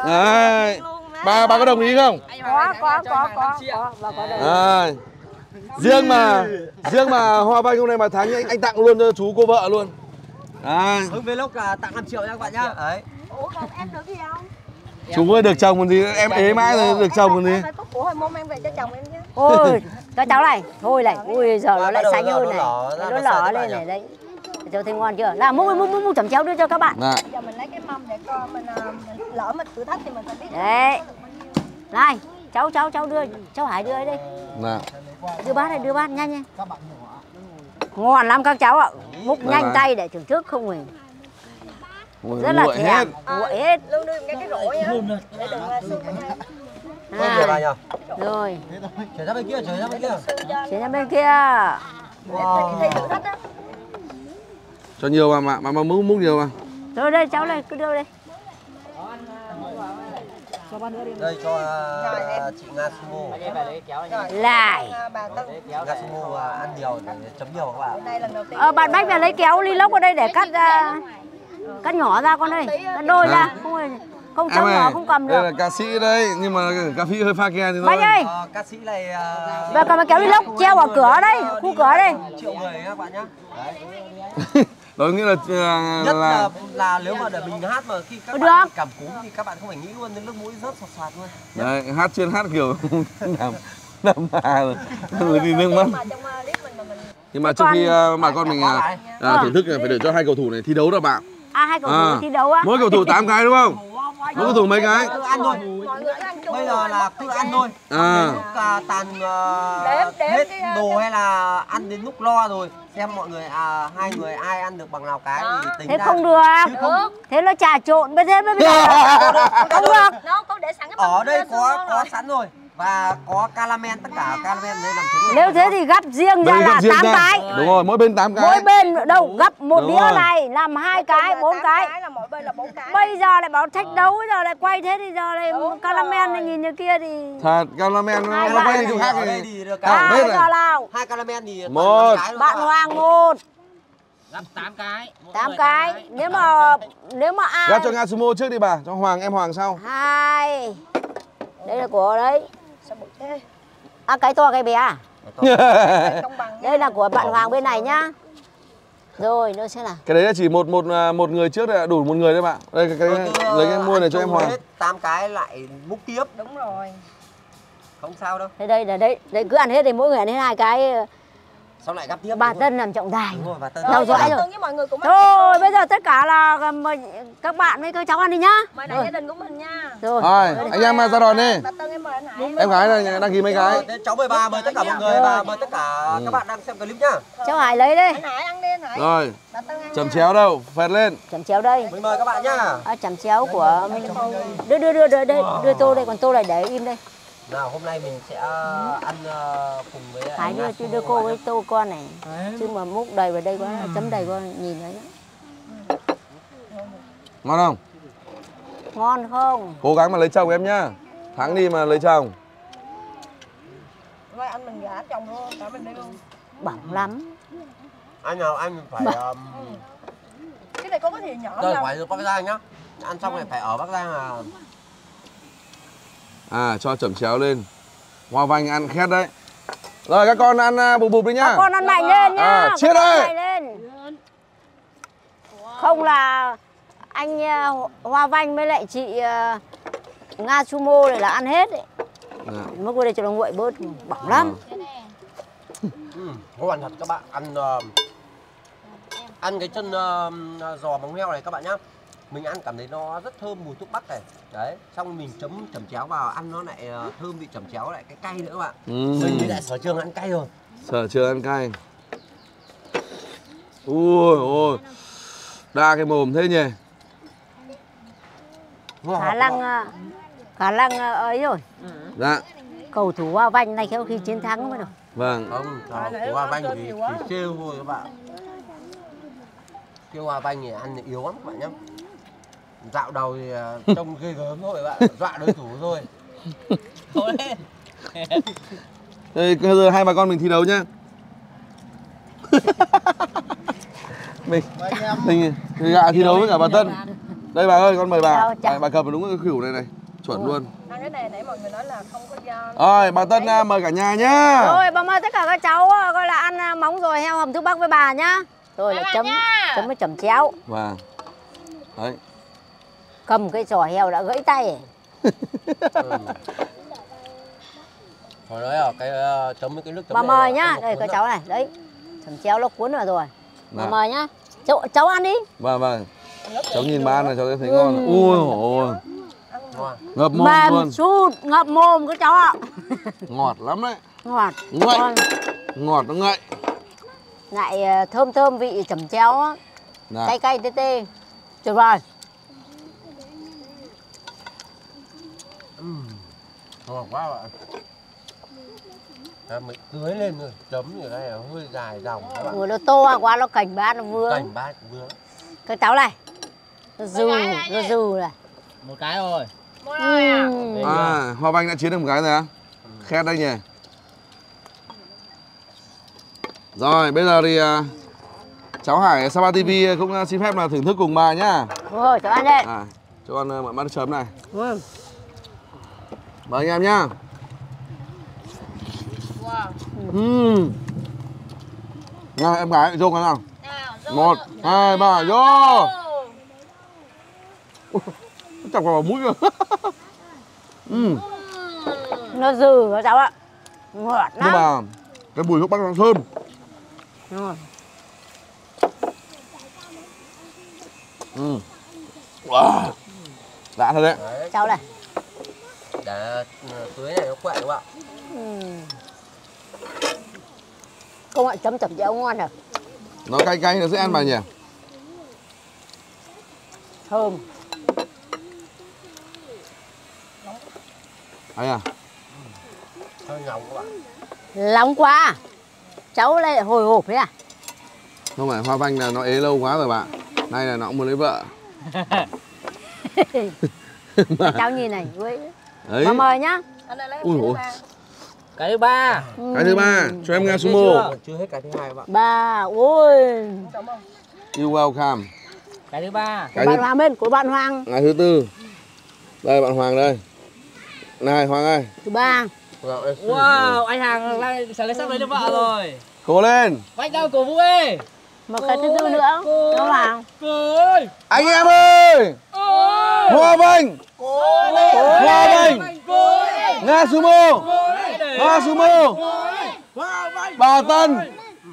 Đấy. Bà, bà có đồng ý không? Có, có, có, có. Bà có đồng ý. Riêng mà, riêng mà Hoa Vanh hôm nay mà thắng anh, anh tặng luôn cho chú cô vợ luôn. À. Hưng Vlog là tặng năm triệu nha các bạn nhá. Đấy. Ủa còn em được gì không? Chú ơi được chồng còn gì, em ế mãi rồi được chồng còn gì. Em phải bốc của hồi mông em về cho chồng em nhé. Ôi, cho cháu này, thôi này, ui giờ nó lại xanh hơn này. Nó lở lên này đấy. Cháu thấy ngon chưa? Là múc múc múc múc chấm chéo đưa cho các bạn. Giờ mình lấy cái mâm để coi mình lỡ mình thử thách thì mình sẽ biết. Đấy. Này, cháu cháu cháu đưa, cháu Hải đưa đi. Nào. Đưa bát này, đưa bát nhanh nhanh. Ngon lắm các cháu ạ, múc nhanh à. Tay để thưởng thức không rồi. Ôi, rất là thèm, nguội hết. Luôn đưa cái cái rổ nhá. Để đừng là xương bên đây. À, rồi. Chuyển ra bên kia, chuyển ra bên kia. Chuyển ra bên kia. Wow. Cho nhiều mà, mà, mà múc, múc nhiều mà. Rồi đây cháu này, cứ đưa đây. Đây cho uh, chị Nga Sumo. Lại Nga Sumo ăn nhiều để chấm nhiều các bạn. Ờ, bạn Bách về lấy kéo ly lốc ở đây để cắt uh, cắt nhỏ ra con ơi, cắt đôi à. Ra không không chấm nhỏ không cầm được. Đây là ca sĩ đấy nhưng mà cà phê hơi pha ke thì thôi. Bách ơi. Ờ, ca sĩ này. Uh, về cầm cái kéo ly lốc treo ở cửa đây, khu cửa đây. Triệu người các bạn nhá. Tôi nghĩ là uh, nhất là, là là nếu mà để mình hát mà khi các được. Bạn cảm cúm thì các bạn không phải nghĩ luôn đến nước mũi rớt sọt sọt luôn. Đấy, hát trên hát kiểu nằm nằm hà rồi. Rồi đi nước mắt. Nhưng mà trước khi uh, bà con mình uh, à, thưởng thức là phải để cho hai cầu thủ này thi đấu rồi bạn. À hai cầu thủ thi đấu á. Mỗi cầu thủ tám cái đúng không? Mỗi cầu thủ mấy cái? Cứ ăn thôi. Bây giờ là cứ ăn thôi. À. Lúc tàn hết đồ hay là ăn đến lúc lo rồi. Xem mọi người, à, hai người ai ăn được bằng nào cái thì tính thế ra. Không được. Chứ không... Thế nó trà trộn bây giờ mới biết. Không được. Nó có để sẵn cái ở đây có có sẵn rồi. Và có caramel, tất cả caramel đây làm chứng. Nếu thế thì gắp riêng ra là tám cái. Đúng rồi, mỗi bên tám cái. Mỗi bên đâu gắp một đĩa này làm hai cái, bốn cái. Bây giờ lại bảo thách đấu, giờ lại quay thế thì giờ lại caramel này nhìn như kia thì thật caramel nó quay đi chỗ khác thì cả hết rồi. Hai caramel thì một bạn Hoàng một. Gắp tám cái. tám cái. Nếu mà nếu mà ai gắp cho Nga Sumo trước đi bà, cho Hoàng em Hoàng sau. hai. Đây là của đấy. À cái to cái bé à? Đây là của bạn Hoàng bên này nhá. Rồi, nó sẽ là cái đấy là chỉ một một một người trước là đủ một người đấy bạn. Đây cái, cái cái lấy cái mua này cho em Hoàng. tám cái lại múc tiếp. Đúng rồi. Không sao đâu. Thế đây là đấy, đấy cứ ăn hết thì mỗi người ăn hết hai cái. Xong lại gắp tiếp. Bà Tân làm trọng tài. Đúng rồi, bà Tân. Đâu rồi. Rồi, bây giờ tất cả là các bạn với các cháu ăn đi nhá. Mời đại gia đình cũng mình nha. Rồi, anh em ra đòn đi. Bà Tân em mời anh Hải. Em gái này đăng ký mấy cái. Cháu mời ba, mời tất cả mọi người và mời tất cả các bạn đang xem clip nhá. Cháu Hải lấy đi. Anh Hải ăn đi anh Hải. Rồi. Chấm chéo đâu? Phẹt lên. Chấm chéo đây. Mình mời các bạn nhá. Chấm chéo của mình. Đưa đưa đưa đưa đây, đưa tô đây, còn tô này để im đây. Nào hôm nay mình sẽ ăn cùng với Thái đưa chứ đưa cô với tô con này. Đấy. Chứ mà múc đầy vào đây quá, ừ. chấm đầy quá nhìn đấy. Ngon không? Ngon không? Cố gắng mà lấy chồng em nhá. Tháng đi mà lấy chồng. Rồi ăn mình gả chồng thôi, cả mình đây luôn. Bỏng lắm. Anh nào anh mình phải um... cái này có cái thìa nhỏ lắm. Phải có cái Giang nhá. Ăn xong này phải ở Bắc Giang à. À, cho chẩm chéo lên. Hoa Vanh ăn khét đấy. Rồi các con ăn bụp bụp đi nhá. Các con ăn mạnh lên nhá. À, chiết ơi. Không là anh Hoa Vanh với lại chị Nga Sumo này là ăn hết đấy. À. Mới qua đây cho nó nguội bớt, bỏng lắm. Có bạn thật các bạn ăn uh, ăn cái chân uh, giò móng heo này các bạn nhá. Mình ăn cảm thấy nó rất thơm mùi thuốc bắc này. Đấy, xong mình chấm chẩm chéo vào ăn nó lại thơm vị chẩm chéo lại cái cay nữa các bạn. Mình ừ. lại sở trường ăn cay rồi. Sở trường ăn cay. Ui ôi. Đa cái mồm thế nhỉ. Khả năng khả năng ấy rồi. Dạ. Cầu thủ Hoa Vanh này khi chiến thắng mới được. Vâng. Không, cầu Hoa Vanh thì chỉ trêu thôi các bạn. Trêu Hoa Vanh thì ăn yếu lắm các bạn nhá. Dạo đầu thì trông ghê gớm thôi bạn, dọa đối thủ thôi. Thôi lên. Đây, giờ hai bà con mình thi đấu nhá. Mình, mình gạ thi đấu với cả bà Tân. Đây bà ơi, con mời bà. Bà, bà cầm đúng cái khỉu này này, chuẩn luôn. Ăn cái này nãy mọi người nói là không có da. Rồi, bà Tân mời cả nhà nhá. Rồi, bà mời tất cả các cháu coi là ăn móng rồi heo hầm thuốc bắc với bà nhá. Rồi là chấm, chấm với chẩm chéo. Vâng. Đấy. Cầm cái giò heo đã gãy tay. ừ. Hồi nói là cái uh, chấm với cái nước chấm. Mà mời nhá, đây cái cháu này, đấy. Chấm chéo nó cuốn vào rồi. Mà mời nhá. Cháu cháu ăn đi. Vâng vâng. Cháu nhìn ba này cháu thấy ừ. ngon. Ui ôi. Ngập mồm mềm luôn. Sút, ngập mồm các cháu ạ. Ngọt lắm đấy. Ngọt. Ngậy. Ngon. Ngọt nó ngậy. Lại thơm thơm vị chấm chéo. Cay cay tê tê. Tuyệt vời. Ngon quá bạn. Mình cưới lên rồi, chấm như thế này hơi dài dòng các bạn. Nó to quá, nó cảnh bát nó vướng. Cảnh bát vướng. Cái táo này. Nó dừ, nó dừ này. Một cái thôi. Một cái à. À, Hoa Vanh đã chiến được một cái rồi á. Khét đây nhỉ. Rồi, bây giờ thì cháu Hải Sapa ti vi cũng xin phép là thưởng thức cùng bà nhá. Rồi, cháu ăn đây. À, cháu ăn mọi bát chấm này. Ừ. Mời anh em nhá. Wow. Uhm. Nào em gái vô cái nào. Nào một, hai, ba, vô. Chọc vào mũi cơ. uhm. Nó dừ các cháu ạ. Ngọt lắm. Nhưng mà cái mùi thuốc bắc nó thơm. Đúng rồi. Uhm. Wow. Đã thật đấy. Cháu này. Để tưới này nó quậy các bạn. Ừ. Công ạ chấm chẩm chéo ngon rồi. Nó cay cay nó dễ ăn ừ. bà nhỉ. Thơm. Ấy à. Hơi nóng các bạn. Nóng quá. Cháu lại hồi hộp thế à? Không phải Hoa Vanh là nó ế lâu quá rồi bạn. Nay là nó cũng muốn lấy vợ. Cháu nhìn này vui. Đấy. Mà mời nhá. Ui cái thứ ba. Ừ. Cái thứ ba cho em Nga Sumo. Chưa hết cái thứ hai các bạn. Ba. Ôi. You welcome. Cái thứ ba. Cái bạn thứ... Hoàng bên của bạn Hoàng. Cái thứ tư. Đây bạn Hoàng đây. Này Hoàng ơi. Thứ ba. Wow, anh Hàng sẽ lấy sắp lấy cho vợ rồi. Cố lên. Bách đâu cổ vũ ơi. Một cái thứ tư nữa. Cố Hoàng. Cố ơi. Anh em ơi. Hoa Vanh. Hoa Vanh. Nga Sumo. Nga Sumo. Bà Tân.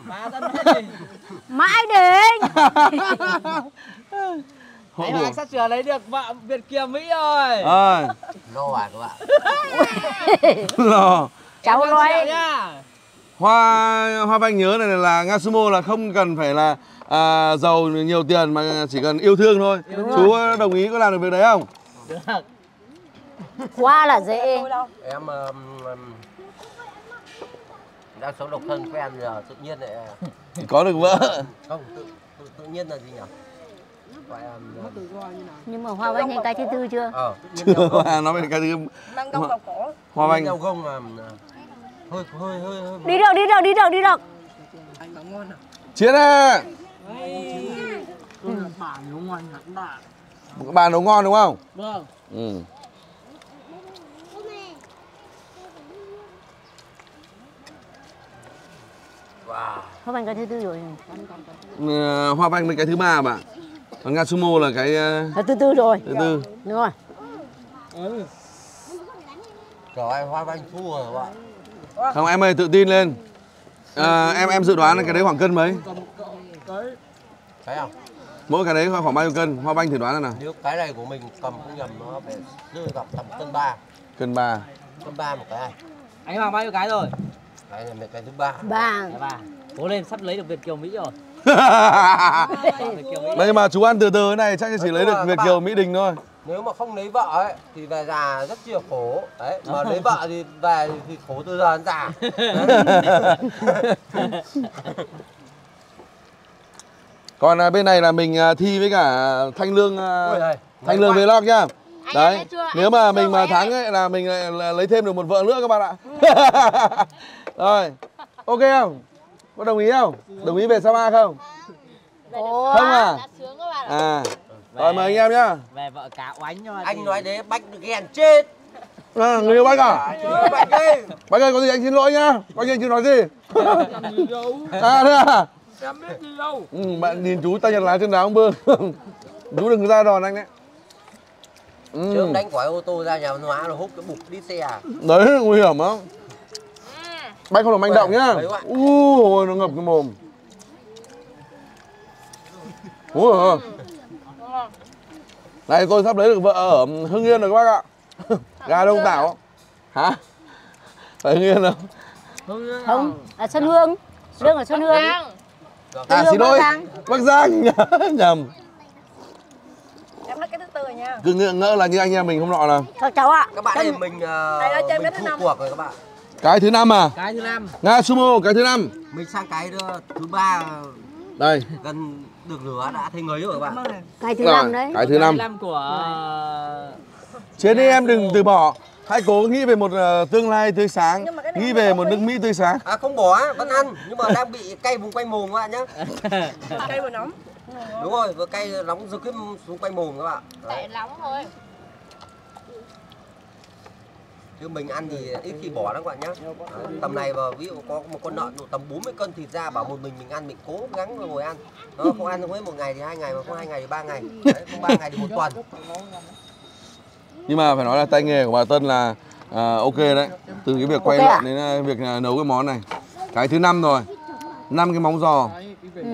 Bà Tân mãi đến. Anh Hoàng sắp sửa lấy được vợ Việt Kiều Mỹ rồi. Rồi. Lo à các bạn. Lo. Cháu nói Hoa Hoa Vanh nhớ này là Nga Sumo là không cần phải là à, giàu nhiều tiền mà chỉ cần yêu thương thôi. Đúng chú rồi. Đồng ý có làm được việc đấy không? Được. Hoa là dễ. Em um, đang sống độc thân quen giờ tự nhiên lại có được vợ. Không, tự, tự, tự nhiên là gì nhỉ? Phải, um, nhưng mà Hoa Vanh hay cái thứ tư chưa? Ờ, nó mới cái thứ. Hoa Vanh đâu không mà hơi hơi hơi hơi. Đi được, đi được, đi được, đi được. Anh có ngon à? Chiến à. Ừ. Bà nấu ngon hẳn bà. Bà nấu ngon đúng không? Vâng. Ừ. Wow. Hoa Vanh cái thứ tư rồi. Ừ, Hoa Vanh cái thứ ba bà. Còn Nga Sumo là cái là thứ tư rồi. Thứ tư. Đúng rồi. Ừ. Trời ơi, Hoa Vanh thua rồi các bạn. Không em ơi, tự tin lên. À, em em dự đoán là cái đấy khoảng cân mấy? Cái không? Mỗi cái đấy khoảng bao nhiêu cân? Hoa Vanh thử đoán là nào? Nếu cái này của mình cầm cũng nhầm nó phải rơi vào tầm cân ba. Cân ba. Cân ba một cái này. Anh Hoàng bao nhiêu cái rồi? Cái này là cái thứ ba. Ba. Cố lên, sắp lấy được Việt Kiều Mỹ rồi. Đây mà chú ăn từ từ thế này chắc chỉ lấy được Việt Kiều Mỹ Đình thôi. Nếu mà không lấy vợ ấy thì về già rất chia khổ. Đấy, mà lấy vợ thì về thì khổ từ giờ đến già. Còn bên này là mình thi với cả Thanh Lương. Thanh Lương Vlog nhá. Đấy, nếu mà mình mà thắng ấy là mình lại lấy thêm được một vợ nữa các bạn ạ. Rồi, ok không? Có đồng ý không? Đồng ý về Sapa không? Không à? À. Rồi mời anh em nhá. Về vợ cá oánh cho anh nói đấy, Bách ghen chết. À, người yêu Bách à? Bách ơi. Bách ơi, có gì anh xin lỗi nhá. Có gì anh chưa nói gì. À thế à? Em biết gì đâu. Ừ, bạn nhìn chú tay Nhật lá trên đá ông Bương. Chú đừng ra đòn anh đấy. Ừ. Chứ đánh khỏi ô tô ra nhà văn hóa là hút cái bục đi xe à? Đấy, nguy hiểm lắm. Bách không được manh động nhá. Ui, nó ngập cái mồm. Ui. Này tôi sắp lấy được vợ ở Hưng Yên rồi các bác ạ. Gà Đông Tảo. Hả? Phải Hưng Yên không? Không, ở Xuân Hương. Lương ở Xuân Hương. À xin lỗi, Bắc Giang. Nhầm. Em nói cái thứ tư rồi nha. Cứ ngỡ ngỡ là như anh em mình hôm nọ là. Các cháu ạ. Các bạn ơi, mình thua cuộc rồi các bạn. Cái thứ năm à? Cái thứ năm. Nga Sumo cái thứ năm. Mình sang cái thứ ba. Đây. Gần được lửa đã thấy ngấy rồi các bạn. Cái thứ năm đấy. Cái thứ năm của Chiến đi em đừng từ bỏ. Hãy cố nghĩ về một tương lai tươi sáng. Nghĩ về một nước Mỹ tươi sáng. À không bỏ, vẫn ăn. Nhưng mà đang bị cay vùng quanh mồm các bạn nhá. Cay vừa nóng. Đúng rồi, vừa cay nóng rồi cứ xuống quanh mồm các bạn. Tại nóng thôi. Chứ mình ăn thì ít khi bỏ lắm các bạn nhá. Tầm này mà ví dụ có một con lợn tầm bốn mươi cân thịt ra bảo một mình mình ăn mình cố gắng ngồi ăn. Nó không ăn không hết một ngày thì hai ngày, mà không hai ngày thì ba ngày. Đấy, không ba ngày thì một tuần. Nhưng mà phải nói là tay nghề của bà Tân là à, ok đấy. Từ cái việc quay okay lợn đến à? Việc nấu cái món này. Cái thứ năm rồi. Năm cái móng giò. Ừ.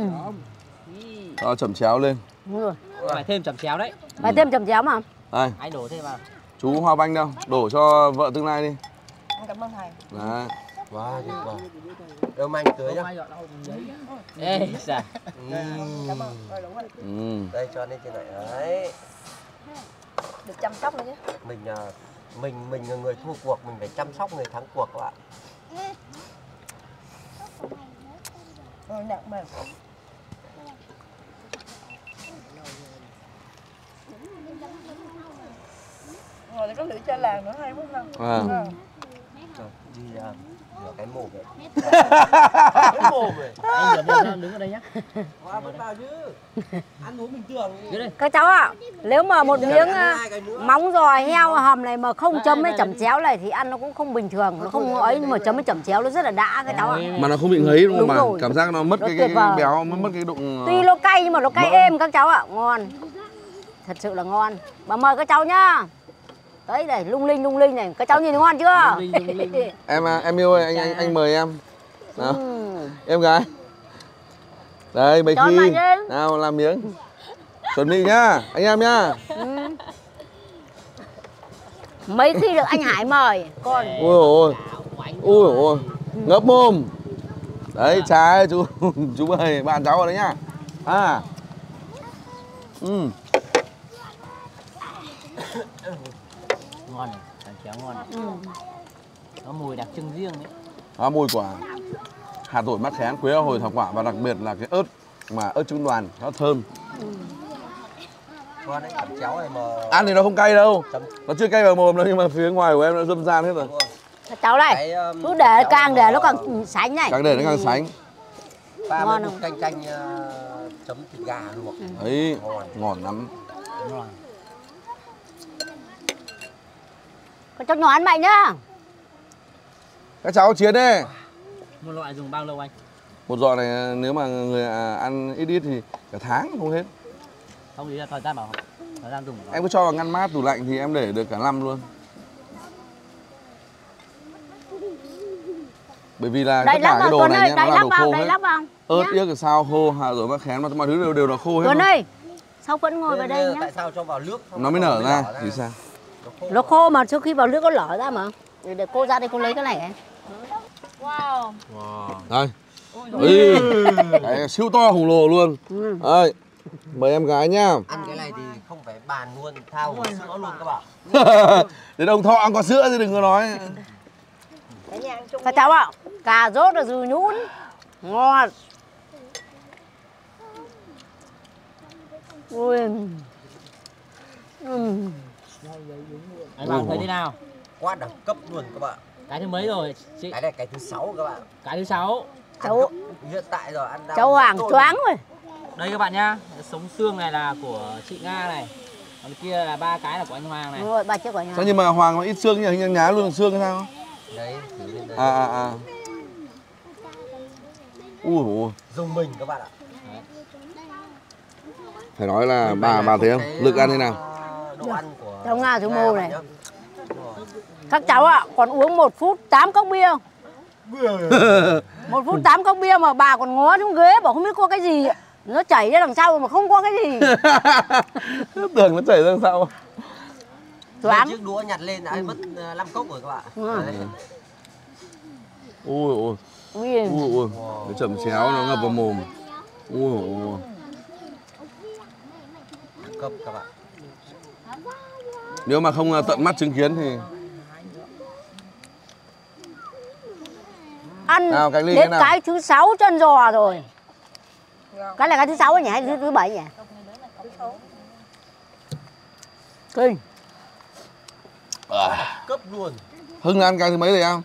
Đó chẩm chéo lên. Ừ. Phải thêm chẩm chéo đấy. Phải ừ. thêm chẩm chéo mà. Đây. Anh đổ thêm vào. Chú Hoa Vanh đâu? Đổ cho vợ tương lai đi. Cảm ơn thầy. Đấy. Quá tuyệt vời. Đâu mà anh tưới nhá. Ê, dạ. Cảm ơn. Ừ. Đây cho lên trên này đấy. Được chăm sóc nữa chứ. Mình mình mình là người thua cuộc, mình phải chăm sóc người thắng cuộc các bạn. Thôi nặng mà. Ngồi có nữ cha làng nữa hay quá không? À. Đi cái mồm ấy. Cái mồm ấy. Anh Lâm đứng ở đây nhá. Qua bắt vào chứ. Ăn uống bình thường. Các cháu ạ, à, nếu mà một miếng móng giò heo hầm này mà không chấm với chẩm chéo này thì ăn nó cũng không bình thường, nó không ấy, nhưng mà chấm với chẩm chéo nó rất là đã các cháu ạ. À. Mà nó không bị ngấy đúng không bà? Cảm giác nó mất cái, cái béo, mất cái đụng. Tuy nó cay nhưng mà nó cay êm các cháu ạ, à. Ngon. Thật sự là ngon. Bà mời các cháu nhá. Đấy này, lung linh lung linh này, các cháu nhìn ngon chưa? Lung linh, lung linh. Em em yêu ơi, anh anh anh mời em. Nào. Ừ. Em gái. Đây, bánh mì. Nào làm miếng. Chuẩn bị nhá, anh em nhá. Ừ. Mấy khi được anh Hải mời con. Ôi ôi. Ôi ôi. Ngớp mồm. Đấy, trà ơi, chú chú ơi, bạn cháu vào đấy nhá. À. Ừ. Ngon, chẩm chéo ngon. Ừ. Có mùi đặc trưng riêng đấy. Có mùi của hạt dổi, mát khén, quế, hồi, thảo quả và đặc biệt là cái ớt mà ớt trứng đoàn nó thơm. Ừ. Ngon đấy, chẩm chéo này mà. Ăn thì nó không cay đâu. Chấm... Nó chưa cay vào mồm đâu nhưng mà phía ngoài của em nó râm ran hết rồi. Cháu này, cái, um, cứ để càng để nó càng sánh này. Càng để nó càng sánh. Ba ngon không? Canh canh uh, chấm thịt gà luộc. Ừ. Đấy, ngon, ngon lắm. Ngon. Con cháu nhỏ ăn mạnh nhá. Các cháu chiến đi. Một loại dùng bao lâu anh? Một giò này nếu mà người ăn ít ít thì cả tháng không hết. Không ý là thời gian bảo thời gian dùng. Em cứ cho vào ngăn mát tủ lạnh thì em để được cả năm luôn. Bởi vì là tất cả cái đồ này nhá, nó là đồ khô hết. Ớt, yếc rồi sao, khô, hạt dổi, mắc khén, mọi thứ đều đều là khô hết. Tuấn ơi, sao vẫn ngồi vào đây nhá? Tại sao cho vào nước? Nó mới nở ra thì sao? Nó khô mà trước khi vào nước nó lở ra mà. Để cô ra đây cô lấy cái này em. Wow. Đây. Ui. Đấy, siêu to khổng lồ luôn. Ừ. Đây. Mời em gái nhá. Ăn cái này thì không phải bàn luôn, thao uống sữa luôn các bạn. Đến ông Thọ ăn có sữa chứ đừng có nói. Các cháu ạ, cà rốt là dừ nhún. Ngon. Ui. Ừ. Anh bạn thấy thế nào? Quá đẳng cấp luôn các bạn. Cái thứ mấy rồi chị? Cái này cái thứ sáu các bạn. Cái thứ sáu. Cháu hiện tại rồi ăn đang cháu Hoàng choáng rồi. Đây các bạn nhá, sống xương này là của chị Nga này. Còn kia là ba cái là của anh Hoàng này. Đúng rồi, ba chiếc của anh Hoàng. Sao nhưng mà Hoàng nó ít xương nhỉ, hình nhá luôn xương hay sao? Đấy, lên đây. À à à. Ui ôi. Dùng mình các bạn ạ. Đấy. Phải nói là bà bà thấy không? Lực ăn thế nào? Cháu Nga Sumo này. Các cháu ạ, à, còn uống một phút tám cốc bia. Một phút tám cốc bia mà bà còn ngó xuống ghế bảo không biết có cái gì. Nó chảy ra đằng sau mà không có cái gì. Tưởng nó chảy ra đằng sau. Choáng. Chiếc đũa nhặt lên đã ừ. mất năm cốc rồi các bạn. Ôi ôi. Ui ui. Nó chẩm chéo nó ngập vào mồm. Ui ôi. Cấp các bạn. Nếu mà không tận mắt chứng kiến thì ăn nào, cái đến cái, cái thứ sáu chân giò rồi. Cái là cái thứ sáu nhỉ hay thứ thứ bảy nhỉ? Kinh. À. Cấp luôn. Hưng là ăn cái thứ mấy rồi em?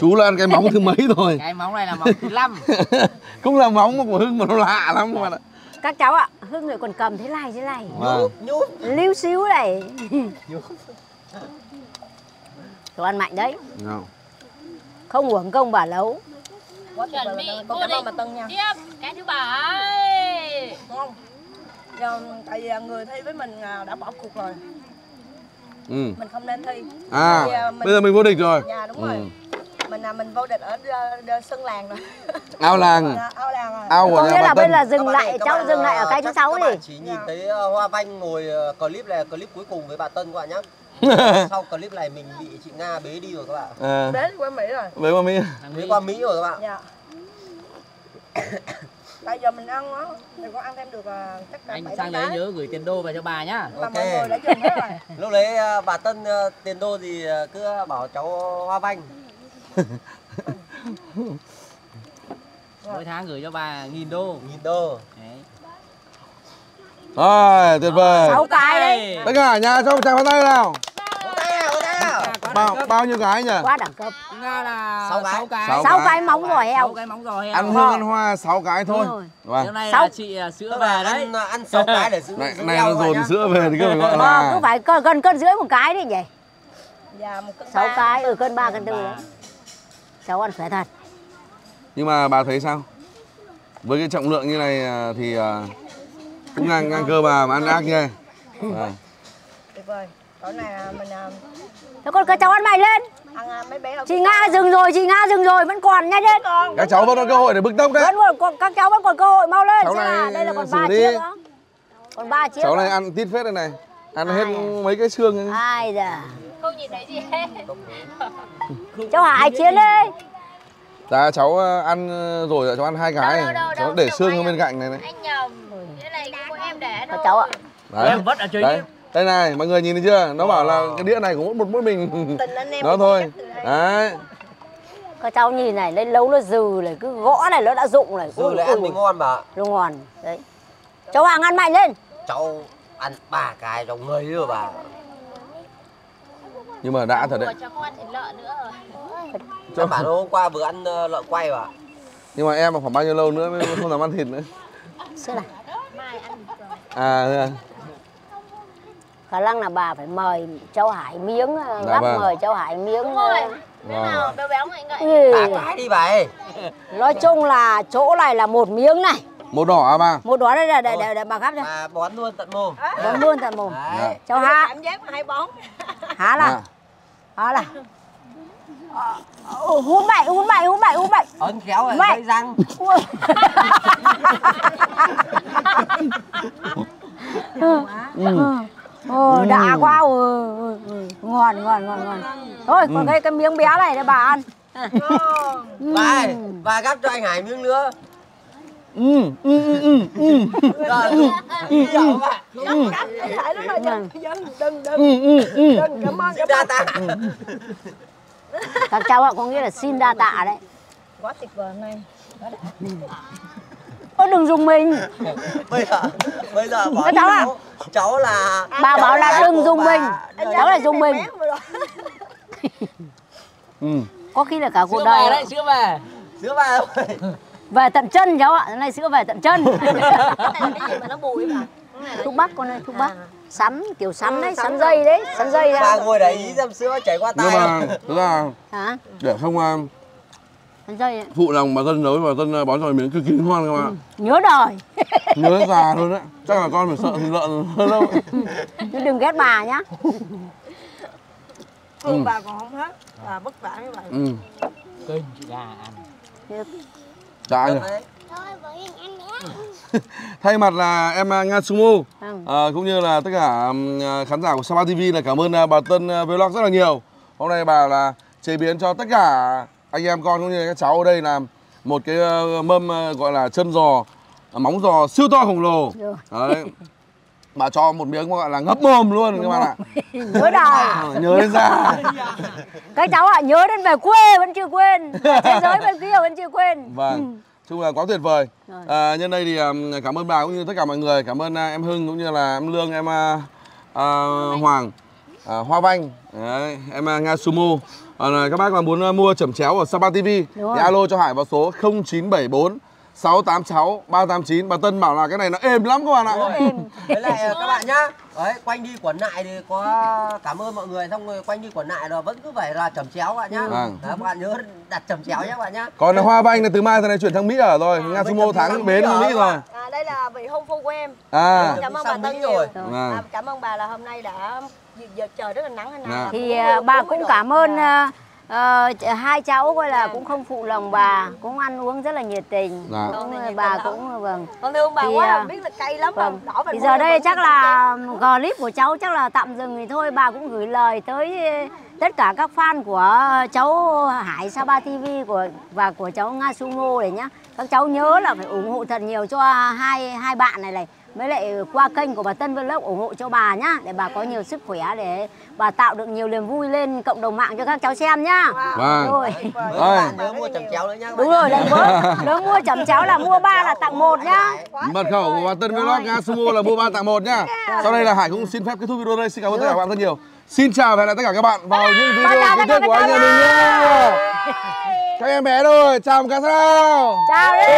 Chú là ăn cái móng thứ mấy rồi? Cái móng này là móng thứ năm. Cũng là móng của Hưng mà nó lạ lắm các bạn ạ. Các cháu ạ, à, Hưng lại còn cầm thế này thế này. Wow. Nhúp, lưu xíu này. Cháu ăn mạnh đấy. No. Không uổng công bà nấu. Chuẩn bị cô định tiếp cái thứ bảy. Không. Giờ, tại vì người thi với mình đã bỏ cuộc rồi. Ừ. Mình không nên thi. À, mình, bây giờ mình vô địch rồi. Dạ đúng ừ. rồi. Mình là mình vô địch ở sân làng rồi. Ao làng. Ao làng rồi. Ao của nhà Bà Tân. Có nghĩa là bây là dừng lại, cháu dừng lại ở cái thứ sáu đi. Các bạn chỉ nhìn thấy Hoa Vanh ngồi clip này, clip cuối cùng với bà Tân các bạn nhé. Sau clip này mình bị chị Nga bế đi rồi các bạn. Bế qua Mỹ rồi. Bế qua Mỹ. Bế qua Mỹ rồi các bạn. Dạ. Bây giờ mình ăn đó, mình có ăn thêm được chắc cả bảy. Anh sang đấy nhớ gửi tiền đô về cho bà nhá. Là mọi người đã chuẩn hết rồi. Lúc đấy bà Tân tiền đô thì cứ bảo cháu Hoa Vanh. Mỗi tháng gửi cho bà nghìn đô. Nghìn đô. Đấy. Rồi, tuyệt vời. Sáu cái đấy. Tất cả nhà cho một tràng pháo tay nào. Pháo tay nào, pháo tay nào. bao, bao nhiêu cái nhỉ? Quá đẳng cấp. Nga là sáu cái. sáu cái móng rồi heo. sáu cái móng rồi heo. Ăn Hương ăn Hoa sáu cái thôi. Vâng. Hôm nay là chị sữa về đấy. Ăn sáu cái để sữa. Này nó dồn sữa về thì cứ phải gọi là cứ phải gần cân rưỡi một cái đấy nhỉ. Dạ một cân sáu cái, ừ cân ba cân tư đấy. Cháu ăn khỏe thật. Nhưng mà bà thấy sao? Với cái trọng lượng như này thì cũng ngang ngang cơ bà mà ăn ác nha. Tuyệt vời. Tối nay mình Thôi con các cháu ăn mày lên. Ăn mấy bé là chị Nga dừng rồi, chị Nga dừng rồi, vẫn còn nhanh lên. Các cháu vẫn còn cơ hội để bứt tốc đấy. Vẫn còn, các cháu vẫn còn cơ hội, mau lên. Cháu này đây là còn ba chiếc đó. Còn ba chiếc. Cháu này ăn tít phết đây này. Ăn hết mấy cái xương ấy. Ai giời. Không nhìn thấy gì hết. Cháu Hải chiến đi. Dạ cháu ăn rồi, cháu ăn hai cái này. Đâu, đâu, đâu, cháu để xương ở bên cạnh này này. Anh nhầm. Cái này của em để thôi. Cháu ạ. Em vất ở chơi. Đây này, mọi người nhìn thấy chưa? Nó bảo là cái đĩa này của một mỗi mình. Nó thôi. Đấy. Các cháu nhìn này, lên lâu nó dừ này, cứ gõ này nó đã rụng này. Dừ lại ăn mình ngon bà. Nó ngon. Đấy. Cháu Hoàng ăn mạnh lên. Cháu ăn ba cái rồi ngơi nữa bà. Nhưng mà đã thật đấy. Cháu không ăn thịt lợn nữa rồi. Cháu bảo hôm qua vừa ăn lợn quay bà. Nhưng mà em khoảng bao nhiêu lâu nữa mới không dám ăn thịt nữa. Xưa này. Mai ăn thịt rồi. À thế à. Khả năng là bà phải mời cháu Hải miếng, gắp mời cháu Hải miếng. Đúng rồi, miếng nào béo béo ngậy ngậy. Bà cái đi bà ơi. Nói chung là chỗ này là một miếng này. Một đỏ à bà? Một đỏ đây là để bà gắp cho. Bà bón luôn tận mồm. Bón luôn tận mồm. Cháu Há. Cảm giác mà hay bón. Há là. Há là. Hún bậy, hún bậy, hún bậy, hún bậy. Ấn khéo rồi, lấy răng. Ồ, ừ, đã quá, ừ, ừ, ừ. Ngon, ngon, ngon, ngon. Thôi, còn ừ. cái, cái miếng bé này để bà ăn. Bà ơi, bà gắp cho anh Hải miếng nữa. Ừ, ừ, ừ, ừ, ừ. Rồi, ừ, ừ, ừ, ừ. Gắp cái Hải nó nói dân, đừng, đừng, đừng, cảm ơn. Xin đa tạ. Các cháu ạ, có nghĩa là xin đa tạ đấy. Quá tuyệt vời ngay. Ôi đừng dùng mình. Bây giờ, bây giờ bỏ cháu à? Cháu là... Bà bảo là đừng dùng mình. Cháu là dùng mình. Có khi là cả cuộc đời. Sữa về đấy, sữa về. Sữa về rồi. Về tận chân cháu ạ, hôm nay sữa về tận chân. Cái gì mà nó bụi mà. Thuốc bắc con ơi, thuốc bắc. Sắm, kiểu sắm đấy, sắm dây đấy. Sắm dây ra. Bà ngồi đấy ý xem sữa chảy qua tay. Nhưng mà, tức là... Hả? Để không... Phụ lòng bà Tân nấu bà Tân bón cho miếng cực kỳ ngon các bạn. Nhớ đời. Nhớ già luôn đấy. Chắc là con phải sợ lợn hơn đâu. Chứ đừng ghét bà nhá. Thương ừ. bà còn không hết. Bà vất vả như vậy. Ừ. Kênh chị gà ăn. Dạ rồi. Thay mặt là em Nga Sumo à, cũng như là tất cả khán giả của Sapa ti vi là cảm ơn bà Tân Vlog rất là nhiều. Hôm nay bà là chế biến cho tất cả anh em con cũng như các cháu ở đây là một cái mâm gọi là chân giò, móng giò siêu to khổng lồ. Đấy. Bà cho một miếng gọi là ngấp mồm luôn các bạn ạ. Nhớ đời. Nhớ đến ra. Các cháu ạ, nhớ đến về quê vẫn chưa quên. Về thế giới bên kia vẫn chưa quên. Vâng. Chung là quá tuyệt vời. À, nhân đây thì cảm ơn bà cũng như tất cả mọi người. Cảm ơn em Hưng cũng như là em Lương, em à, Hoàng, à, Hoa Vanh, đấy, em Nga Sumo. À, các bác mà muốn mua chẩm chéo ở Sapa ti vi thì alo cho Hải vào số không chín bảy bốn sáu tám sáu ba tám chín. Bà Tân bảo là cái này nó êm lắm các bạn ạ. Với lại các bạn nhá, đấy, quanh đi quẩn lại thì có cảm ơn mọi người, xong rồi quanh đi quẩn lại rồi vẫn cứ phải là chẩm chéo các bạn nhá. Ừ. Đấy, các bạn nhớ đặt chẩm chéo nhé các bạn nhá. Còn là Hoa Vanh là từ mai từ này chuyển sang Mỹ ở rồi, à, Nga Sumo tháng bến ở Mỹ rồi. À, đây là vị hôn phu của em. À. Cảm ơn bà Tân nhiều. À, cảm ơn bà là hôm nay đã giờ trời rất là nắng thế nào. Thì bà cũng cảm ơn hai cháu coi là cũng không phụ lòng bà, cũng ăn uống rất là nhiệt tình. Bà cũng vâng. Con thương bà quá, biết là cay lắm bà đỏ phải. Thì giờ đây chắc là clip của cháu chắc là tạm dừng thì thôi, bà cũng gửi lời tới tất cả các fan của cháu Hải Sapa ti vi của và của cháu Nga Sumo này nhá. Các cháu nhớ là phải ủng hộ thật nhiều cho hai hai bạn này này. Mới lại qua kênh của bà Tân Vlog ủng hộ cho bà nhá, để bà có nhiều sức khỏe, để bà tạo được nhiều niềm vui lên cộng đồng mạng cho các cháu xem nhá. Vâng. Rồi. Nhớ mua chấm cháo nữa nhá. Đúng rồi, đấy bớt. Nếu mua chấm cháo là mua ba là tặng một nhá. Mật khẩu của bà Tân Vlog Nga Sumo là mua ba tặng một nhá. Sau đây là Hải cũng xin phép kết thúc video đây. Xin cảm ơn tất cả các bạn rất nhiều. Xin chào và hẹn gặp lại tất cả các bạn vào những video kế tiếp của anh em mình nhá. Các em bé rồi, chào một cái sao. Chào đi.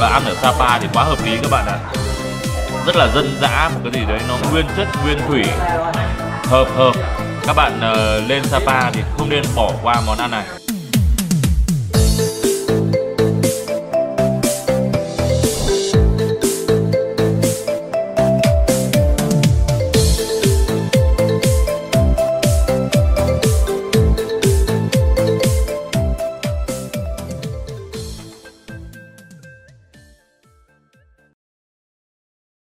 Và ăn ở Sapa thì quá hợp lý các bạn ạ. Rất là dân dã, một cái gì đấy nó nguyên chất, nguyên thủy, hợp hợp. Các bạn uh, lên Sapa thì không nên bỏ qua món ăn này.